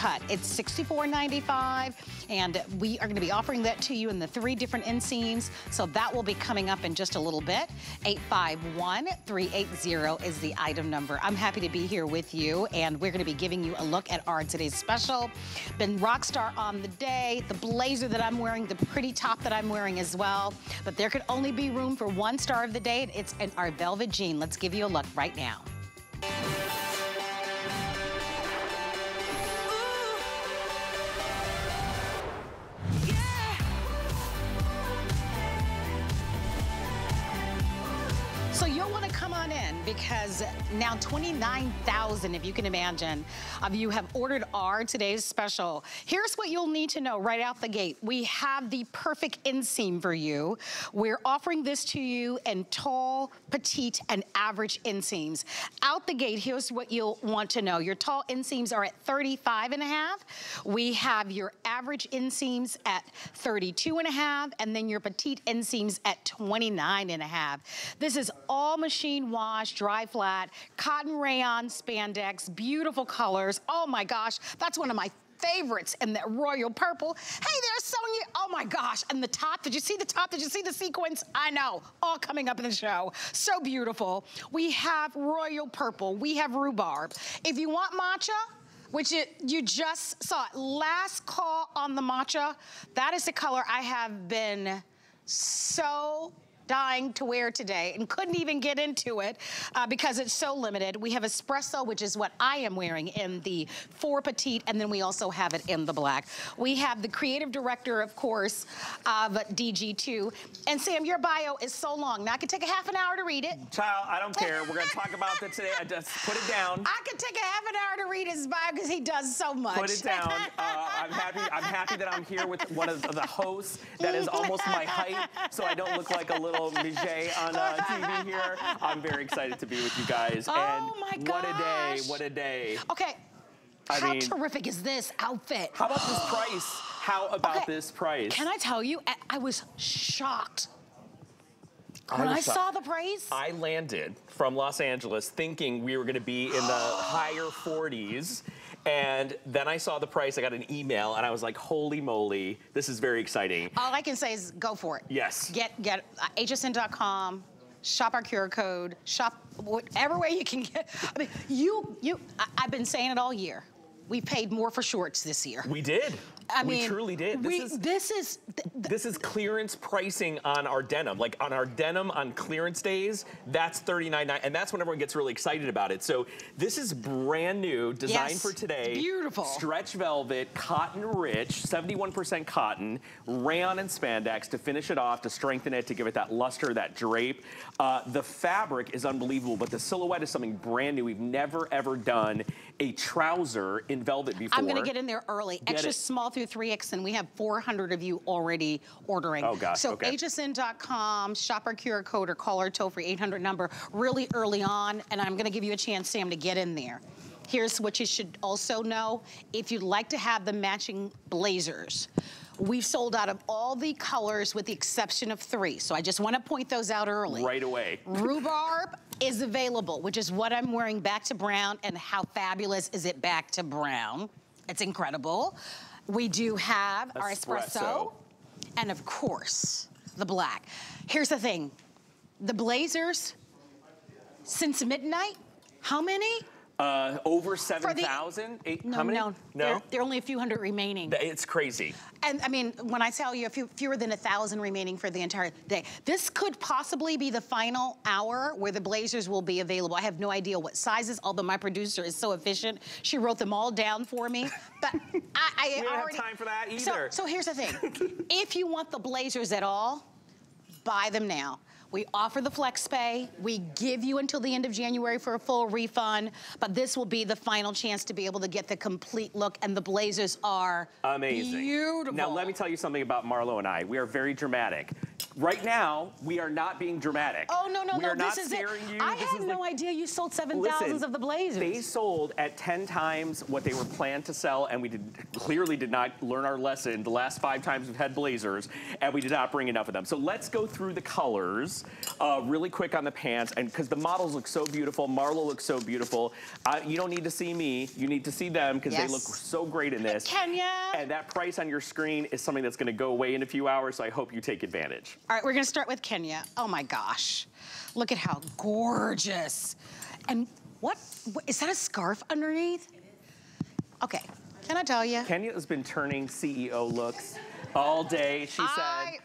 cut. It's $64.95, and we are going to be offering that to you in the 3 different inseams, so that will be coming up in just a little bit. 851-380 is the item number. I'm happy to be here with you, and we're going to be giving you a look at our today's special. Been rock star on the day, the blazer that I'm wearing, the pretty top that I'm wearing as well, but there could only be room for one star of the day, and it's in our velvet jean. Let's give you a look right now. Because now 29,000, if you can imagine, of you have ordered our today's special. Here's what you'll need to know right out the gate. We have the perfect inseam for you. We're offering this to you in tall, petite, and average inseams. Out the gate, here's what you'll want to know. Your tall inseams are at 35.5. We have your average inseams at 32.5, and then your petite inseams at 29.5. This is all machine wash, dry flat, cotton rayon spandex, beautiful colors. Oh my gosh, that's one of my favorites in that royal purple. Hey there, Sonia. Oh my gosh. And the top, did you see the top? Did you see the sequins? I know, all coming up in the show. So beautiful. We have royal purple. We have rhubarb. If you want matcha, which you just saw it, last call on the matcha. That is the color I have been so dying to wear today and couldn't even get into it because it's so limited. We have espresso, which is what I am wearing in the 4 petite, and then we also have it in the black. We have the creative director, of course, of DG2. And Sam, your bio is so long. Now I could take a half an hour to read it. Child, I don't care. We're going to talk about that today. I just put it down. I could take a half an hour to read his bio because he does so much. Put it down. I'm happy that I'm here with one of the hosts that is almost my height, so I don't look like a little Vijay on TV here. I'm very excited to be with you guys. Oh my gosh. What a day, what a day. Okay, how terrific is this outfit? How about this price? How about this price? Can I tell you, I was shocked. When I saw the price, I landed from Los Angeles thinking we were going to be in the higher 40s. And then I saw the price, I got an email, and I was like, holy moly, this is very exciting. All I can say is go for it. Yes. Get hsn.com, shop our QR code, shop whatever way you can get. I mean, I've been saying it all year. We paid more for shorts this year. We did. I mean, we truly did. This is clearance pricing on our denim. Like on our denim on clearance days, that's $39.99, and that's when everyone gets really excited about it. So this is brand new, designed for today. Beautiful. Stretch velvet, cotton rich, 71% cotton, rayon and spandex to finish it off, to strengthen it, to give it that luster, that drape. The fabric is unbelievable, but the silhouette is something brand new. We've never ever done a trouser in velvet before. I'm gonna get in there early. Extra small through 3X, and we have 400 of you already ordering. Oh gosh, so okay. hsn.com, shop our QR code, or call our toll-free 800 number really early on, and I'm gonna give you a chance, Sam, to get in there. Here's what you should also know. If you'd like to have the matching blazers, we've sold out of all the colors with the exception of 3. So I just want to point those out early. Right away. Rhubarb is available, which is what I'm wearing back to brown. And how fabulous is it back to brown? It's incredible. We do have our espresso. And of course, the black. Here's the thing. The blazers, since midnight, how many? Over 7,000? No. There are only a few hundred remaining. It's crazy. And I mean, when I tell you a few, fewer than 1,000 remaining for the entire day, this could possibly be the final hour where the blazers will be available. I have no idea what sizes, although my producer is so efficient. She wrote them all down for me. But I don't have time for that either. So here's the thing. If you want the blazers at all, buy them now. We offer the flex pay. We give you until the end of January for a full refund, but this will be the final chance to be able to get the complete look, and the blazers are amazing. Beautiful. Now, let me tell you something about Marlo and I. We are very dramatic. right now, we are not being dramatic. Oh, no, no, no, this is it. I had no idea you sold 7,000 of the blazers. They sold at 10 times what they were planned to sell, and we clearly did not learn our lesson the last 5 times we've had blazers, and we did not bring enough of them. So let's go through the colors really quick on the pants, and because the models look so beautiful. Marlo looks so beautiful. You don't need to see me. You need to see them because they look so great in this. Kenya! And that price on your screen is something that's going to go away in a few hours, so I hope you take advantage. All right, we're going to start with Kenya. Oh, my gosh. Look at how gorgeous. And what is that a scarf underneath? Okay, can I tell you? Kenya has been turning CEO looks all day. She said,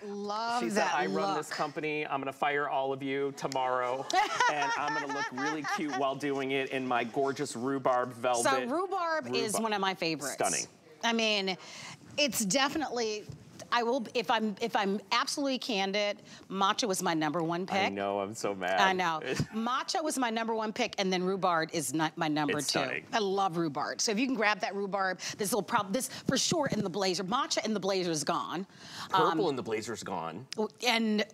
I run this company. I'm going to fire all of you tomorrow. And I'm going to look really cute while doing it in my gorgeous rhubarb velvet. So rhubarb is one of my favorites. Stunning. I mean, it's definitely... I will, if I'm absolutely candid, matcha was my #1 pick. I know, I'm so mad. I know. Matcha was my #1 pick, and then rhubarb is not my number 2. Stunning. I love rhubarb. So if you can grab that rhubarb, this little problem, this for sure in the blazer. Matcha in the blazer is gone. Purple in the blazer is gone. And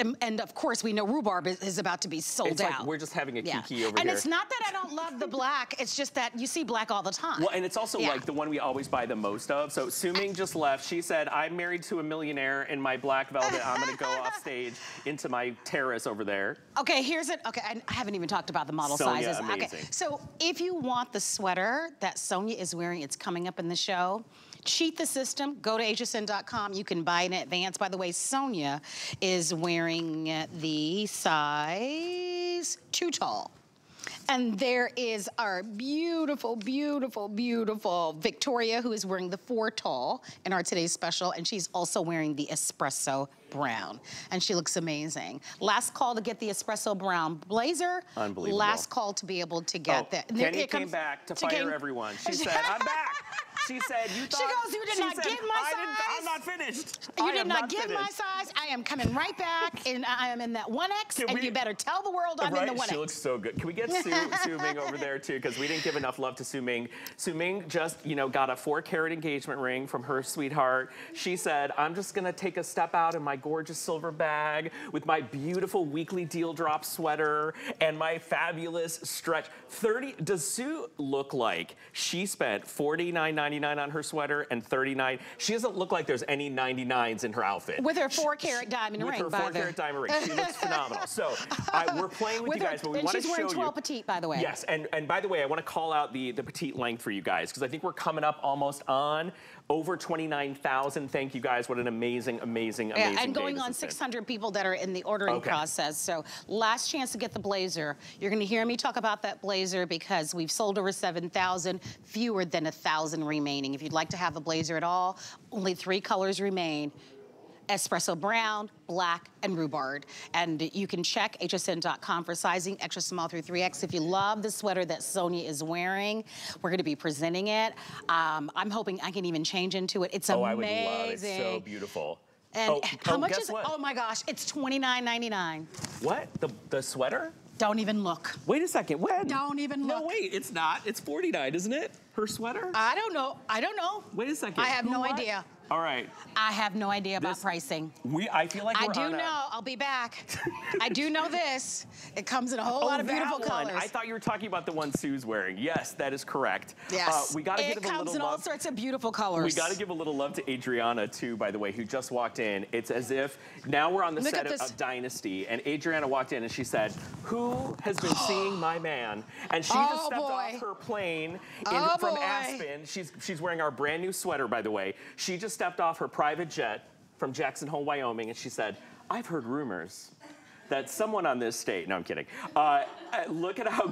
of course we know rhubarb is about to be sold out. Like we're just having a kiki over here. And it's not that I don't love the black. It's just that you see black all the time. Well, and it's also like the one we always buy the most of. So Suming just left. She said, I'm married to a millionaire in my black velvet. I'm gonna go off stage into my terrace over there. Okay, here's it. Okay, I haven't even talked about the model sizes. Amazing. Okay, so if you want the sweater that Sonia is wearing, it's coming up in the show. Cheat the system. Go to hsn.com. You can buy in advance. By the way, Sonia is wearing the size 2 tall. And there is our beautiful, beautiful, beautiful Victoria, who is wearing the 4 tall in our today's special, and she's also wearing the espresso brown, and she looks amazing. Last call to get the espresso brown blazer. Unbelievable. Last call to be able to get that. Kenny came back to fire everyone. She said, I'm back. She said, you thought... She goes, you did not get my size. I'm not finished. You did not get my size. I am coming right back, and I am in that 1X, and you better tell the world I'm in the 1X. She looks so good. Can we get Su Ming over there, too? Because we didn't give enough love to Su Ming. Su Ming just, you know, got a 4-carat engagement ring from her sweetheart. She said, I'm just going to take a step out in my gorgeous silver bag with my beautiful weekly deal drop sweater and my fabulous stretch. Does Sue look like she spent $49.99 on her sweater and $39? She doesn't look like there's any 99s in her outfit. With her 4-carat diamond ring. With her 4-carat diamond ring. She looks phenomenal. So we're playing with you guys, but we want to show you. And she's wearing 12 petite, by the way. Yes, and by the way, I want to call out the petite length for you guys because I think we're coming up almost on over 29,000. Thank you guys. What an amazing, amazing, amazing day. And going on 600 people that are in the ordering process. So last chance to get the blazer. You're going to hear me talk about that blazer because we've sold over 7,000, fewer than 1,000 remaining. If you'd like to have a blazer at all, only 3 colors remain. Espresso brown, black, and rhubarb. And you can check hsn.com for sizing, extra small through 3X. If you love the sweater that Sonia is wearing, we're going to be presenting it. I'm hoping I can even change into it. It's amazing. Oh, I would love it. It's so beautiful. And how much is it? Oh, my gosh. It's $29.99. What? The sweater? Don't even look. Wait a second. When? Don't even look. No, wait. It's not. It's $49, isn't it? Her sweater? I don't know. I don't know. Wait a second. I have no idea. All right. I have no idea about pricing. I feel like we're on know. I'll be back. I do know this. It comes in a whole lot of beautiful colors. I thought you were talking about the one Sue's wearing. Yes, that is correct. Yes. We gotta give a little love. It comes in all sorts of beautiful colors. We got to give a little love to Adriana, too, by the way, who just walked in. It's as if now we're on the set of Dynasty, and Adriana walked in and she said, who has been seeing my man? And she just stepped off her plane from Aspen. She's wearing our brand new sweater, by the way. She just stepped off her private jet from Jackson Hole, Wyoming, and she said, I've heard rumors that someone on this stage, no, I'm kidding. Look at how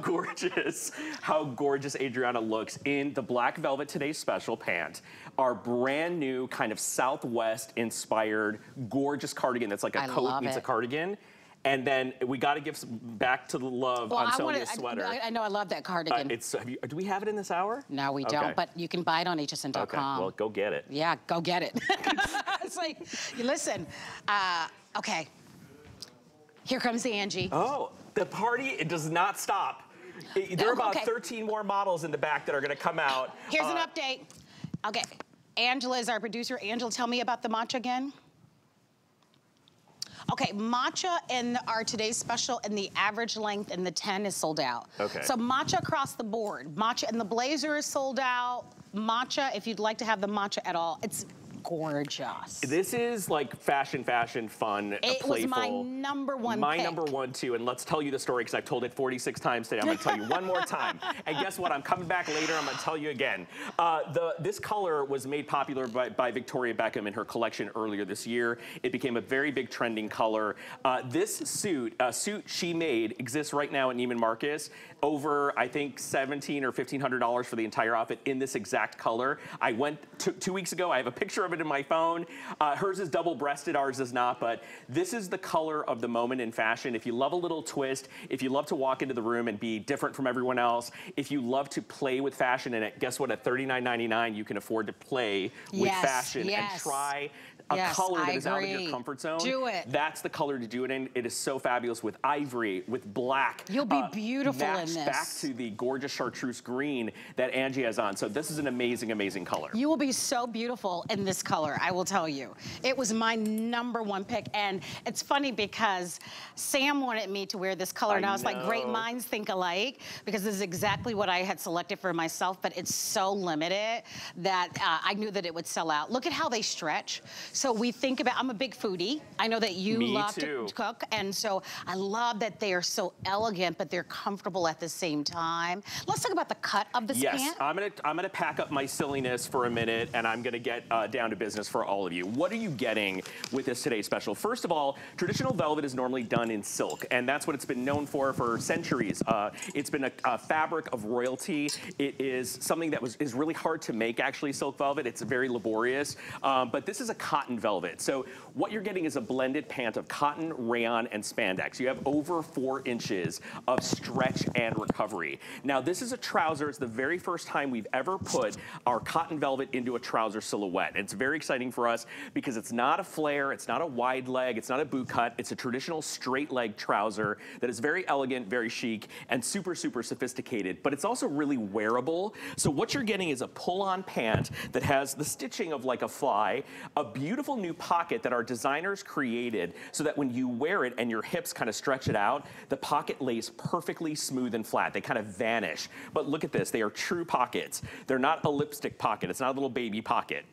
gorgeous Adriana looks in the black velvet today's special pant. Our brand new kind of Southwest inspired, gorgeous cardigan that's like a coat meets a cardigan. And then we got to give some back to the love on Sonia's sweater. I know I love that cardigan. Do we have it in this hour? No, we don't. But you can buy it on hsn.com. Okay, well, go get it. Yeah, go get it. It's like, listen. Okay, here comes Angie. Oh, the party it does not stop. There are about 13 more models in the back that are going to come out. Here's an update. Okay, Angela is our producer. Angela, tell me about the matcha again. Okay, matcha in our today's special in the average length in the 10 is sold out. Okay. So matcha across the board. Matcha in the blazer is sold out. Matcha, if you'd like to have the matcha at all, it's gorgeous. This is like fashion, fun, it playful. It was my number one pick. Number one, too, and let's tell you the story because I've told it 46 times today. I'm going to tell you one more time. And guess what? I'm coming back later. I'm going to tell you again. This color was made popular by Victoria Beckham in her collection earlier this year. It became a very big trending color. This suit she made exists right now at Neiman Marcus. Over, I think, $1,700 or $1,500 for the entire outfit in this exact color. I went 2 weeks ago. I have a picture of it in my phone. Hers is double-breasted, ours is not, but this is the color of the moment in fashion. If you love a little twist, if you love to walk into the room and be different from everyone else, if you love to play with fashion, and guess what, at $39.99, you can afford to play with fashion and try a color that is out of your comfort zone. Do it. That's the color to do it in. It is so fabulous with ivory, with black. You'll be beautiful in this. Back to the gorgeous chartreuse green that Angie has on. So this is an amazing, amazing color. You will be so beautiful in this color, I will tell you. It was my number one pick. And it's funny because Sam wanted me to wear this color. And I was like, great minds think alike, because this is exactly what I had selected for myself. But it's so limited that I knew that it would sell out. Look at how they stretch. So we think about, I'm a big foodie. I know that you love to cook. And so I love that they are so elegant, but they're comfortable at the same time. Let's talk about the cut of this pant. Yes, I'm gonna pack up my silliness for a minute, and I'm gonna get down to business for all of you. What are you getting with this today's special? First of all, traditional velvet is normally done in silk, and that's what it's been known for centuries. It's been a fabric of royalty. It is something that is really hard to make, actually, silk velvet. It's very laborious, but this is a cotton velvet. So what you're getting is a blended pant of cotton, rayon, and spandex. You have over 4 inches of stretch and recovery. Now this is a trouser. It's the very first time we've ever put our cotton velvet into a trouser silhouette. It's very exciting for us because it's not a flare, it's not a wide leg, it's not a boot cut, it's a traditional straight leg trouser that is very elegant, very chic, and super, super sophisticated, but it's also really wearable. So what you're getting is a pull-on pant that has the stitching of like a fly, a beautiful new pocket that our designers created so that when you wear it and your hips kind of stretch it out, the pocket lays perfectly smooth and flat. They kind of vanish. But look at this. They are true pockets. They're not a lipstick pocket. It's not a little baby pocket.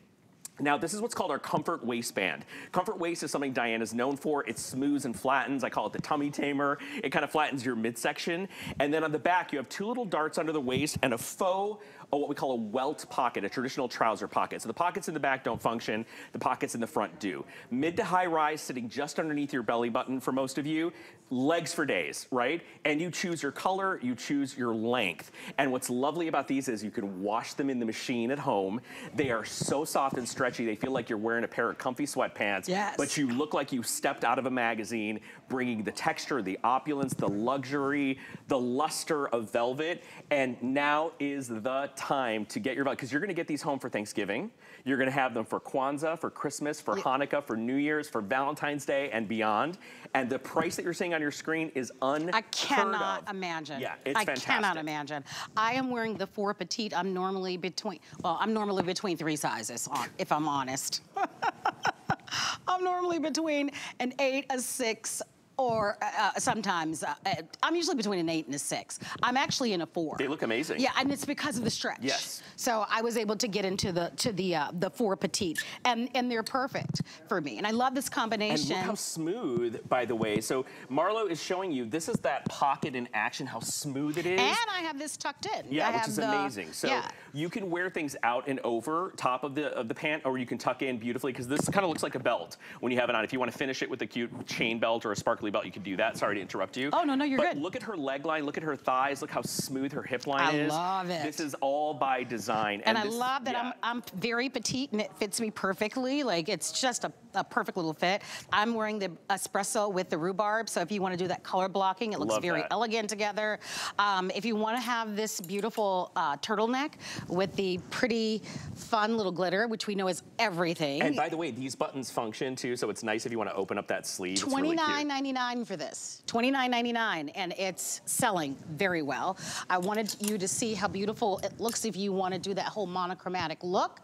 Now, this is what's called our comfort waistband. Comfort waist is something Diane is known for. It smooths and flattens. I call it the tummy tamer. It kind of flattens your midsection. And then on the back, you have two little darts under the waist and a faux, what we call a welt pocket, a traditional trouser pocket. So the pockets in the back don't function. The pockets in the front do. Mid to high rise sitting just underneath your belly button for most of you. Legs for days, right? And you choose your color, you choose your length. And what's lovely about these is you can wash them in the machine at home. They are so soft and stretchy. They feel like you're wearing a pair of comfy sweatpants, but you look like you stepped out of a magazine, bringing the texture, the opulence, the luxury, the luster of velvet. And now is the time to get your velvet, because you're going to get these home for Thanksgiving. You're going to have them for Kwanzaa, for Christmas, for Hanukkah, for New Year's, for Valentine's Day, and beyond. And the price that you're seeing on your screen is unheard of. I cannot imagine. Yeah, it's fantastic. I cannot imagine. I am wearing the four petite. I'm normally between, well, I'm normally between three sizes, if I'm honest. I'm normally between an 8, a 6, or sometimes, I'm usually between an 8 and a 6. I'm actually in a 4. They look amazing. Yeah, and it's because of the stretch. Yes. So I was able to get into the four petite, and they're perfect for me. And I love this combination. And look how smooth, by the way. So Marlo is showing you, this is that pocket in action, how smooth it is. And I have this tucked in. Yeah, which is amazing. So you can wear things out and over top of the pant, or you can tuck in beautifully, because this kind of looks like a belt when you have it on. If you want to finish it with a cute chain belt or a sparkly belt, you can do that. Sorry to interrupt you. Oh, no, no, you're good. But look at her leg line. Look at her thighs. Look how smooth her hip line is. I love it. This is all by design. And I love that I'm very petite, and it fits me perfectly. Like, it's just a perfect little fit. I'm wearing the espresso with the rhubarb, so if you want to do that color blocking, it looks very elegant together. If you want to have this beautiful turtleneck with the pretty, fun little glitter, which we know is everything. And by the way, these buttons function, too, so it's nice if you want to open up that sleeve. $29.99. For this, $29.99, and it's selling very well. I wanted you to see how beautiful it looks if you want to do that whole monochromatic look.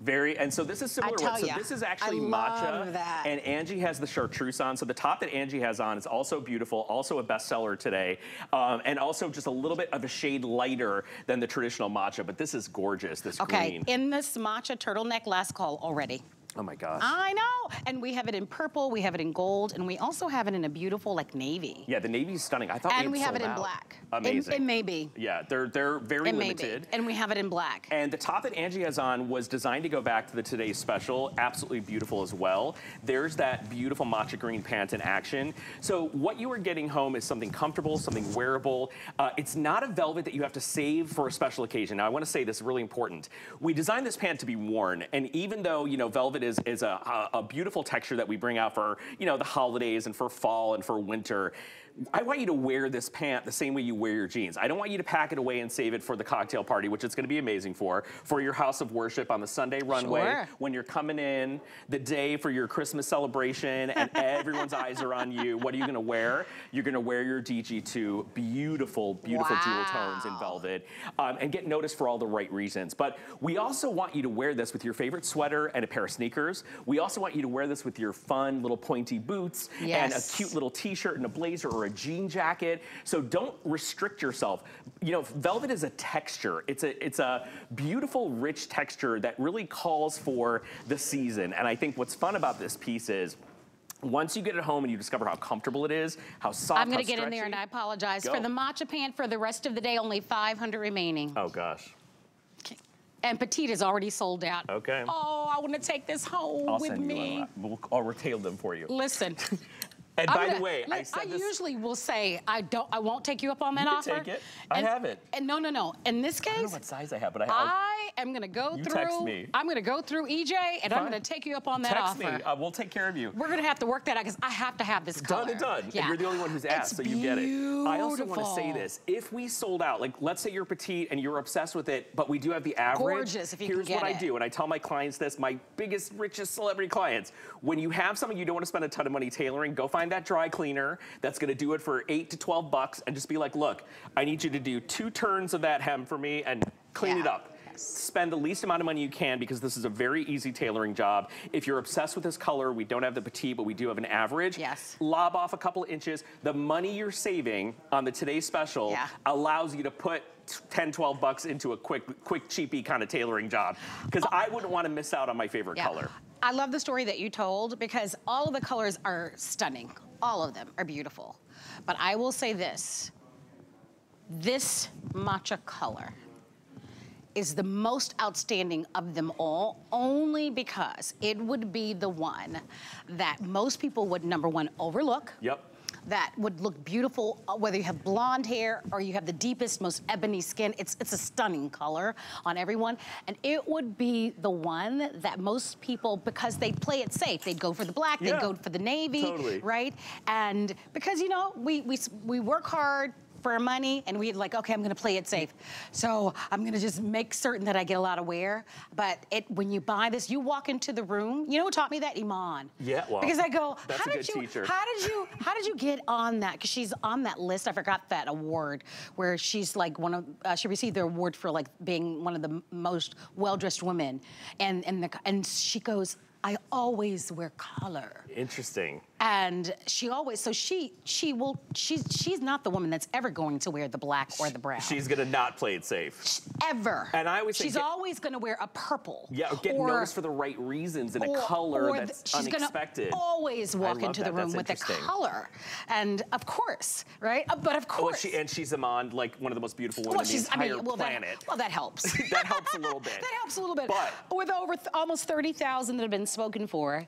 Very, and so this is similar. This is actually matcha, and Angie has the chartreuse on. So the top that Angie has on is also beautiful, also a bestseller today, and also just a little bit of a shade lighter than the traditional matcha. But this is gorgeous. This green. Okay, in this matcha turtleneck, last call already. Oh my gosh. I know. And we have it in purple, we have it in gold, and we also have it in a beautiful like navy. Yeah, the navy is stunning. I thought we had sold out. And we have it in black. Amazing. It may be. Yeah, they're very limited. And we have it in black. And the top that Angie has on was designed to go back to the today's special. Absolutely beautiful as well. There's that beautiful matcha green pant in action. So what you are getting home is something comfortable, something wearable. It's not a velvet that you have to save for a special occasion. Now I want to say this is really important. We designed this pant to be worn, and even though, you know, velvet is a beautiful texture that we bring out for, you know, the holidays and for fall and for winter. I want you to wear this pant the same way you wear your jeans. I don't want you to pack it away and save it for the cocktail party, which it's going to be amazing for your house of worship on the Sunday runway, when you're coming in the day for your Christmas celebration and everyone's eyes are on you. What are you going to wear? You're going to wear your DG2 beautiful jewel tones in velvet, and get noticed for all the right reasons. But we also want you to wear this with your favorite sweater and a pair of sneakers. We also want you to wear this with your fun little pointy boots and a cute little t-shirt and a blazer or a jean jacket. So don't restrict yourself. You know, velvet is a texture. It's a beautiful, rich texture that really calls for the season. And I think what's fun about this piece is once you get it home and you discover how comfortable it is, how soft, I'm gonna get in there and I apologize. Go. For the matcha pant for the rest of the day, only 500 remaining. Oh gosh. And petite is already sold out. Okay. Oh, I want to take this home with me. I'll retail them for you. Listen. And by the way, I usually will say I won't take you up on that offer. Take it. I have it. And no. In this case, I don't know what size I have, but I am gonna go through. Text me. I'm gonna go through EJ, and I'm gonna take you up on that offer. Text me. We'll take care of you. We're gonna have to work that out because I have to have this color. Done and done. Yeah. And you're the only one who's asked, so you get it. I also want to say this: if we sold out, like let's say you're petite and you're obsessed with it, but we do have the average. Gorgeous. If you can get it. Here's what I do, and I tell my clients this: my biggest, richest celebrity clients. When you have something you don't want to spend a ton of money tailoring, go find that dry cleaner that's gonna do it for $8 to $12 and just be like, look, I need you to do 2 turns of that hem for me and clean it up. Spend the least amount of money you can because this is a very easy tailoring job. If you're obsessed with this color, we don't have the petite, but we do have an average. Yes. Lob off a couple of inches. The money you're saving on the Today Special allows you to put $10, $12 into a quick, cheapy kind of tailoring job. Because I wouldn't want to miss out on my favorite color. I love the story that you told because all of the colors are stunning. All of them are beautiful. But I will say this. This matcha color is the most outstanding of them all, only because it would be the one that most people would, number one, overlook. Yep. That would look beautiful, whether you have blonde hair or you have the deepest, most ebony skin. It's a stunning color on everyone. And it would be the one that most people, because they play it safe, they'd go for the black, they'd go for the navy, right? And because, you know, we work hard for our money and we'd like, okay, I'm gonna play it safe. So I'm gonna just make certain that I get a lot of wear. But when you buy this, you walk into the room, you know who taught me that? Iman. Yeah, well, because I go, how did you get on that? Because she's on that list, I forgot that award, where she's like one of, she received the award for like being one of the most well-dressed women. And she goes, I always wear color. Interesting. And she always, so she's not the woman that's ever going to wear the black or the brown. She's gonna not play it safe. Ever. And I always say, she's always gonna wear a purple. Yeah, get noticed for the right reasons in a color that's unexpected. She's gonna always walk into the room with a color. And of course, right? But of course. Oh, and she's Iman, like one of the most beautiful women on the entire planet. Well, that helps. That helps a little bit. That helps a little bit. But with over almost 30,000 that have been spoken for,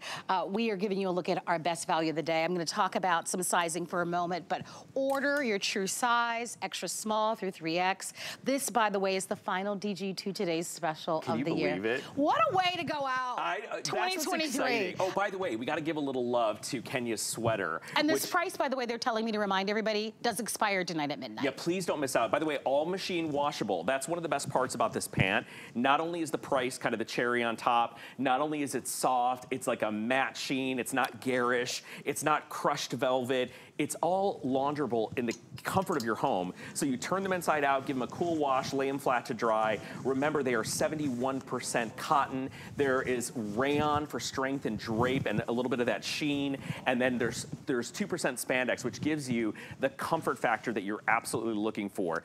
we are giving you a look at our best value of the day. I'm going to talk about some sizing for a moment, but order your true size, extra small through 3X. This, by the way, is the final DG2 Today's Special of the year. Can you believe it? What a way to go out. 2023. Oh, by the way, we got to give a little love to Kenya's sweater. And this price, by the way, they're telling me to remind everybody, does expire tonight at midnight. Yeah, please don't miss out. By the way, all machine washable. That's one of the best parts about this pant. Not only is the price kind of the cherry on top, not only is it soft, it's like a matte sheen, it's not garish, it's not crushed velvet. It's all launderable in the comfort of your home. So you turn them inside out, give them a cool wash, lay them flat to dry. Remember, they are 71% cotton. There is rayon for strength and drape and a little bit of that sheen. And then there's 2% spandex, which gives you the comfort factor that you're absolutely looking for.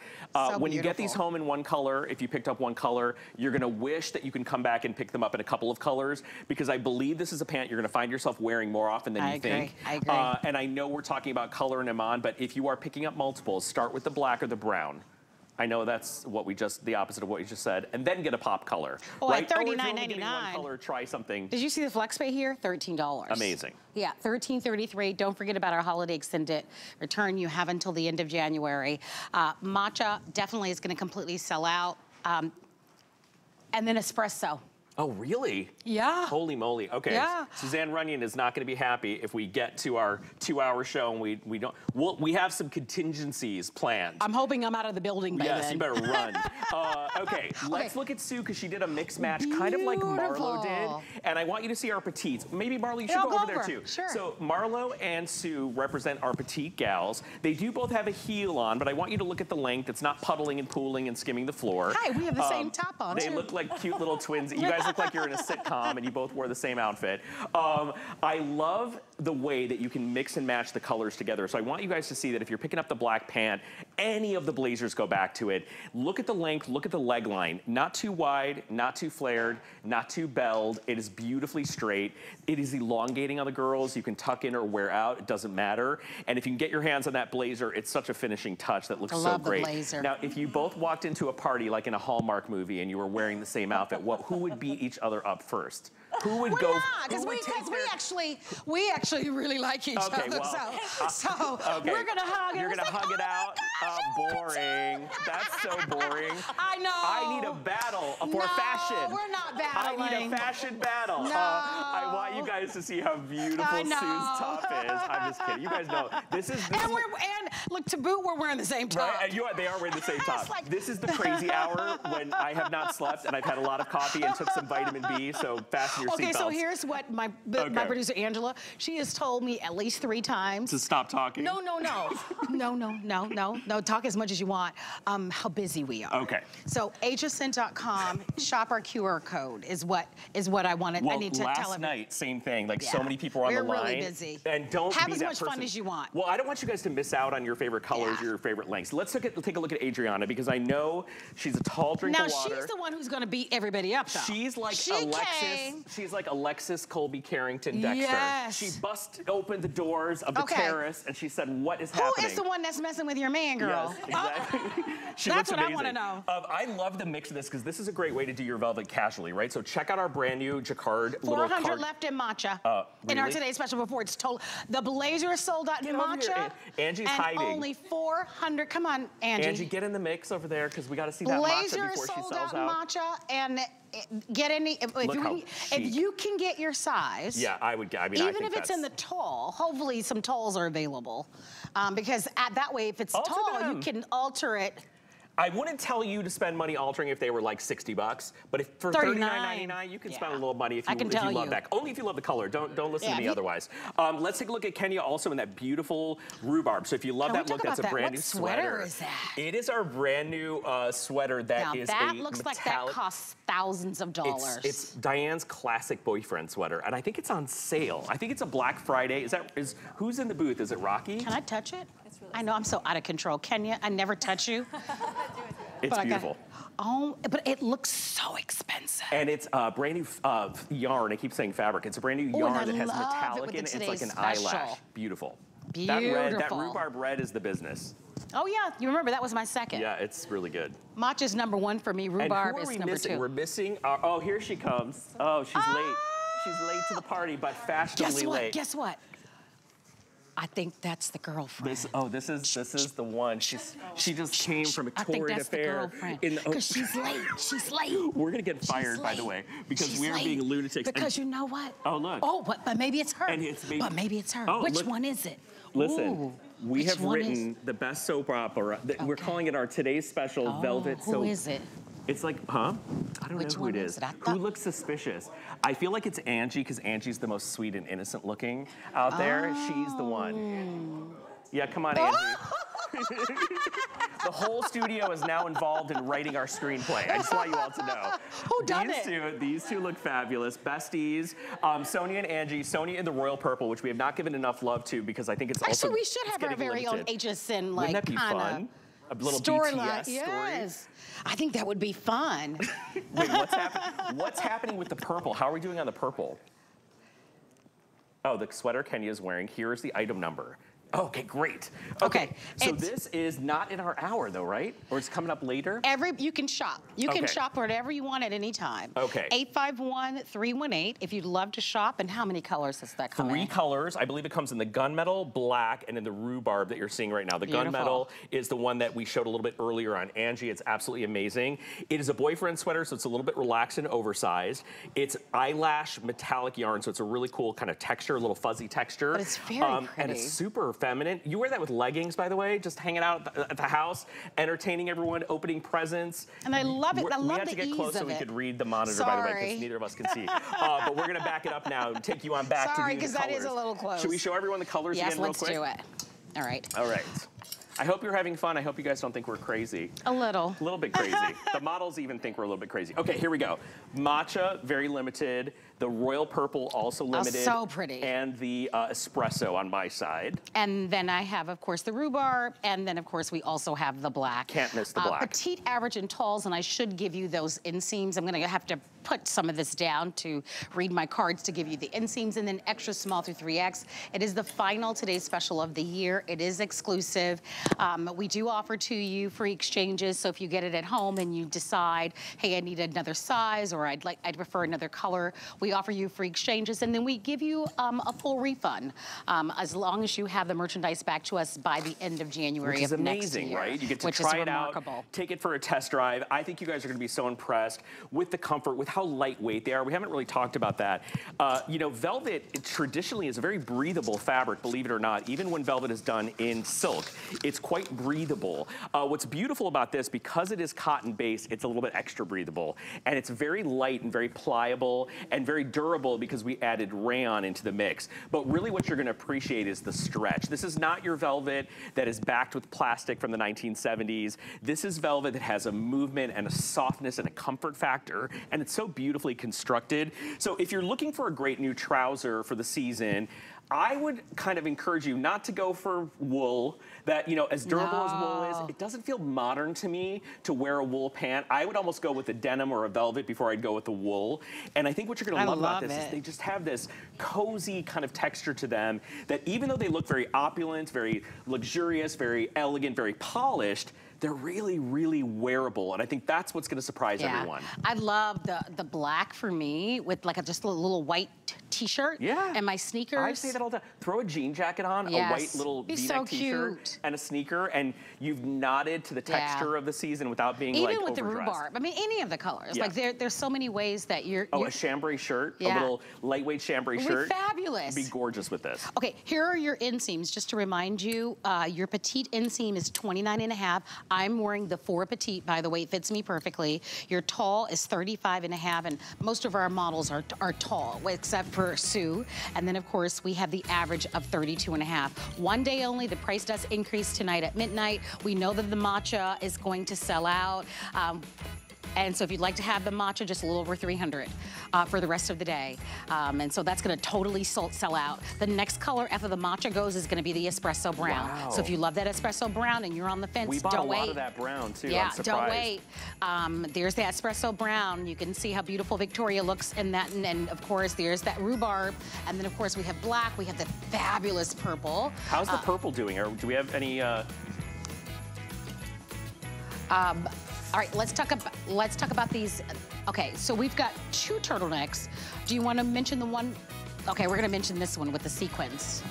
When you get these home in one color, if you picked up one color, you're gonna wish that you can come back and pick them up in a couple of colors, because I believe this is a pant you're gonna find yourself wearing more often than you think. I agree. And I know we're talking about color and Iman, but if you are picking up multiples, start with the black or the brown. I know that's what we just, the opposite of what you just said, and then get a pop color. Oh, right? At $39.99. One color, try something. Did you see the flex pay here? $13. Amazing. Yeah, $13.33. Don't forget about our holiday extended return. You have until the end of January. Matcha definitely is going to completely sell out, and then espresso. Oh, really? Yeah. Holy moly. Okay. Yeah. Suzanne Runyon is not going to be happy if we get to our 2-hour show and we don't. We have some contingencies planned. I'm hoping I'm out of the building by then. Yes, you better run. Okay, let's look at Sue, because she did a mix match, kind of like Marlo did. And I want you to see our petites. Maybe Marlo, you should go over there too. Sure. So Marlo and Sue represent our petite gals. They do both have a heel on, but I want you to look at the length. It's not puddling and pooling and skimming the floor. Hi, we have the same top on. They look like cute little twins. You guys look like you're in a sitcom and you both wore the same outfit. I love the way that you can mix and match the colors together. So I want you guys to see that if you're picking up the black pant, any of the blazers go back to it. Look at the length, look at the leg line. Not too wide, not too flared, not too belled. It is beautifully straight. It is elongating on the girls. You can tuck in or wear out, it doesn't matter. And if you can get your hands on that blazer, it's such a finishing touch that looks so great. I love the blazer. Now, if you both walked into a party like in a Hallmark movie and you were wearing the same outfit, who would beat each other up first? Who would go? Because we actually really like each other. Well, so we're gonna hug. You're gonna hug it out. Boring. That's so boring. I know. I need a battle for fashion. We're not battling. I need a fashion battle. No. I want you guys to see how beautiful Sue's top is. I'm just kidding. You guys know this is. And look, to boot, we're wearing the same top. Right? And they are wearing the same top. Like, this is the crazy hour when I have not slept and I've had a lot of coffee and took some vitamin B. So fasten your seatbelts. So here's what my producer Angela. She has told me at least 3 times to stop talking. No. Talk as much as you want. How busy we are. Okay. So hsn.com shop our QR code is what I wanted. I need to tell everyone. Last night, same thing. Like so many people were on the line. We're really busy. And don't have as much fun as you want. Well, I don't want you guys to miss out on your favorite colors, your favorite lengths. Let's take a look at Adriana, because I know she's a tall drink of water. Now she's the one who's going to beat everybody up. Though. She's like Alexis Colby Carrington Dexter. Yes. She busted open the doors of the terrace and she said, "What is happening? Who is the one that's messing with your man, girl?" Yes, exactly. That's what amazing. I want to know. I love the mix of this, because this is a great way to do your velvet casually, right? So check out our brand new jacquard. 400 left in matcha. Really? In our today's special before it's total. The blazer is sold out in matcha. Angie's hiding. Only 400. Come on, Angie. Angie, get in the mix over there, because we got to see that matcha before she sells out. Blazer is sold out matcha and. Get any, if you can get your size. Yeah, I would, even if it's in the tall, hopefully some talls are available. Because that way, if it's tall, you can alter it. I wouldn't tell you to spend money altering if they were like $60, but if for $39.99, you can spend a little money if you love that. Only if you love the color. Don't listen to me otherwise. Let's take a look at Kenya also in that beautiful rhubarb. So if you love that look, that's a brand new sweater. What sweater is that? It is our brand new sweater that is a metallic. That looks like that costs thousands of dollars. It's Diane's classic boyfriend sweater, and I think it's on sale. I think it's a Black Friday. Is who's in the booth? Is it Rocky? Can I touch it? I know, I'm so out of control. Kenya, I never touch you. It's beautiful. But it looks so expensive. And it's a brand new yarn. I keep saying fabric. It's a brand new yarn that has metallic in it. It's like an eyelash. Beautiful. Beautiful. That rhubarb red is the business. Oh yeah, you remember that was my second. Yeah, it's really good. Matcha's #1 for me. Rhubarb is #2. We're missing our, here she comes. Oh, she's late. She's late to the party, but fashionably late. Guess what? I think that's the girlfriend. This is the one. She just came from a torrid affair. Because she's late. She's late. We're gonna get fired, by the way, because we are being lunatics. Because you know what? Oh look. Oh, but maybe it's her. But maybe it's her. Which one is it? Listen. Ooh. We have written the best soap opera. We're calling it our today's special velvet soap. Who is it? It's like, I don't know who it is. Who looks suspicious? I feel like it's Angie, because Angie's the most sweet and innocent looking out there. She's the one. Yeah, come on, Andrew. The whole studio is now involved in writing our screenplay. I just want you all to know. Who done it? These two look fabulous. Besties, Sonia and Angie. Sonia in the royal purple, which we have not given enough love to because I think it's also... Actually, we should have our very own HSN, like, wouldn't that be fun? A little BTS story. Yes. I think that would be fun. Wait, what's happening with the purple? How are we doing on the purple? Oh, the sweater Kenya is wearing. Here's the item number. Okay, great. Okay. So this is not in our hour though, right? Or it's coming up later? You can shop. You can shop whatever you want at any time. Okay. 851-318 if you'd love to shop. And how many colors does that come in? 3 colors. I believe it comes in the gunmetal, black, and then the rhubarb that you're seeing right now. The gunmetal is the one that we showed a little bit earlier on Angie. It's absolutely amazing. It is a boyfriend sweater, so it's a little bit relaxed and oversized. It's eyelash metallic yarn, so it's a really cool kind of texture, a little fuzzy texture. But it's very pretty. And it's super feminine. You wear that with leggings, by the way, just hanging out at the house, entertaining everyone, opening presents. And I love it. I love the ease of it. We had to get close so we could read the monitor, by the way, because neither of us can see. But we're going to back it up now and take you on back to the colors. Sorry, because that is a little close. Should we show everyone the colors again real quick? Yes, let's do it. All right. All right. I hope you're having fun. I hope you guys don't think we're crazy. A little. A little bit crazy. The models even think we're a little bit crazy. Okay, here we go. Matcha, very limited. The royal purple, also limited. Oh, so pretty. And the espresso on my side. And then I have, of course, the rhubarb. And then, of course, we also have the black. Can't miss the black. Petite, average, and talls. And I should give you those inseams. I'm going to have to put some of this down to read my cards to give you the inseams. And then extra small through 3X. It is the final today's special of the year. It is exclusive. We do offer to you free exchanges, so if you get it at home and you decide, hey, I need another size, or I'd prefer another color, we offer you free exchanges, and then we give you a full refund as long as you have the merchandise back to us by the end of January of next year. Which is amazing, right? You get to try it out, take it for a test drive. I think you guys are going to be so impressed with the comfort, with how lightweight they are. We haven't really talked about that. You know, velvet traditionally is a very breathable fabric, believe it or not, even when velvet is done in silk. It's quite breathable. What's beautiful about this, because it is cotton-based, it's a little bit extra breathable. And it's very light and very pliable and very durable because we added rayon into the mix. But really what you're gonna appreciate is the stretch. This is not your velvet that is backed with plastic from the 1970s. This is velvet that has a movement and a softness and a comfort factor. And it's so beautifully constructed. So if you're looking for a great new trouser for the season, I would kind of encourage you not to go for wool. That, you know, as durable as wool is, it doesn't feel modern to me to wear a wool pant. I would almost go with a denim or a velvet before I'd go with the wool. And I think what you're gonna love about this is they just have this cozy kind of texture to them that even though they look very opulent, very luxurious, very elegant, very polished, they're really, really wearable. And I think that's what's gonna surprise everyone. I love the black for me with like just a little white t-shirt and my sneakers. I say that all the time. Throw a jean jacket on, a white little V-neck t-shirt and a sneaker, and you've nodded to the texture of the season without being like overdressed. Even with the rhubarb, I mean, any of the colors. Like there's so many ways that you're... Oh, a chambray shirt, a little lightweight chambray shirt. Fabulous. Be gorgeous with this. Okay, here are your inseams. Just to remind you, your petite inseam is 29.5. I'm wearing the 4 petite, by the way. It fits me perfectly. Your tall is 35.5, and most of our models are tall, except for Sue. And then, of course, we have the average of 32.5. One day only. The price does increase tonight at midnight. We know that the matcha is going to sell out. And so if you'd like to have the matcha, just a little over 300 for the rest of the day. And so that's gonna totally sell out. The next color after the matcha goes is gonna be the espresso brown. Wow. So if you love that espresso brown and you're on the fence, don't wait. We bought a lot of that brown too, I'm surprised. Don't wait. There's the espresso brown. You can see how beautiful Victoria looks in that. And of course, there's that rhubarb. And then of course we have black, we have the fabulous purple. How's the purple doing? Do we have any? All right, let's talk about these. Okay, so we've got 2 turtlenecks. Do you want to mention the one? Okay, we're going to mention this one with the sequins.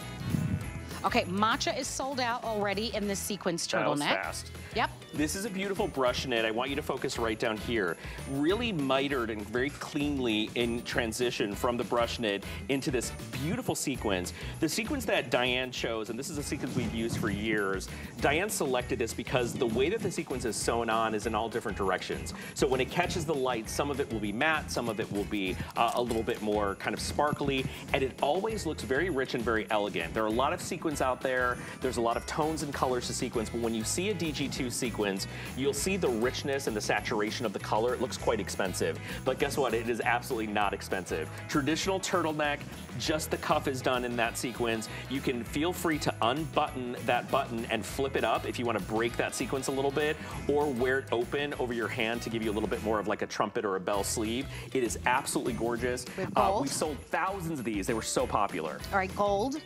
Okay, matcha is sold out already in the sequins turtleneck. That was fast. Yep. This is a beautiful brush knit. I want you to focus right down here. Really mitered and very cleanly in transition from the brush knit into this beautiful sequence. The sequence that Diane chose, and this is a sequence we've used for years, Diane selected this because the way that the sequence is sewn on is in all different directions. So when it catches the light, some of it will be matte, some of it will be a little bit more kind of sparkly, and it always looks very rich and very elegant. There are a lot of sequins sequins out there. There's a lot of tones and colors to sequins, but when you see a DG2 sequins, you'll see the richness and the saturation of the color. It looks quite expensive, but guess what? It is absolutely not expensive. Traditional turtleneck, just the cuff is done in that sequence. You can feel free to unbutton that button and flip it up if you want to break that sequence a little bit, or wear it open over your hand to give you a little bit more of like a trumpet or a bell sleeve. It is absolutely gorgeous. With gold. We sold thousands of these. They were so popular. All right, gold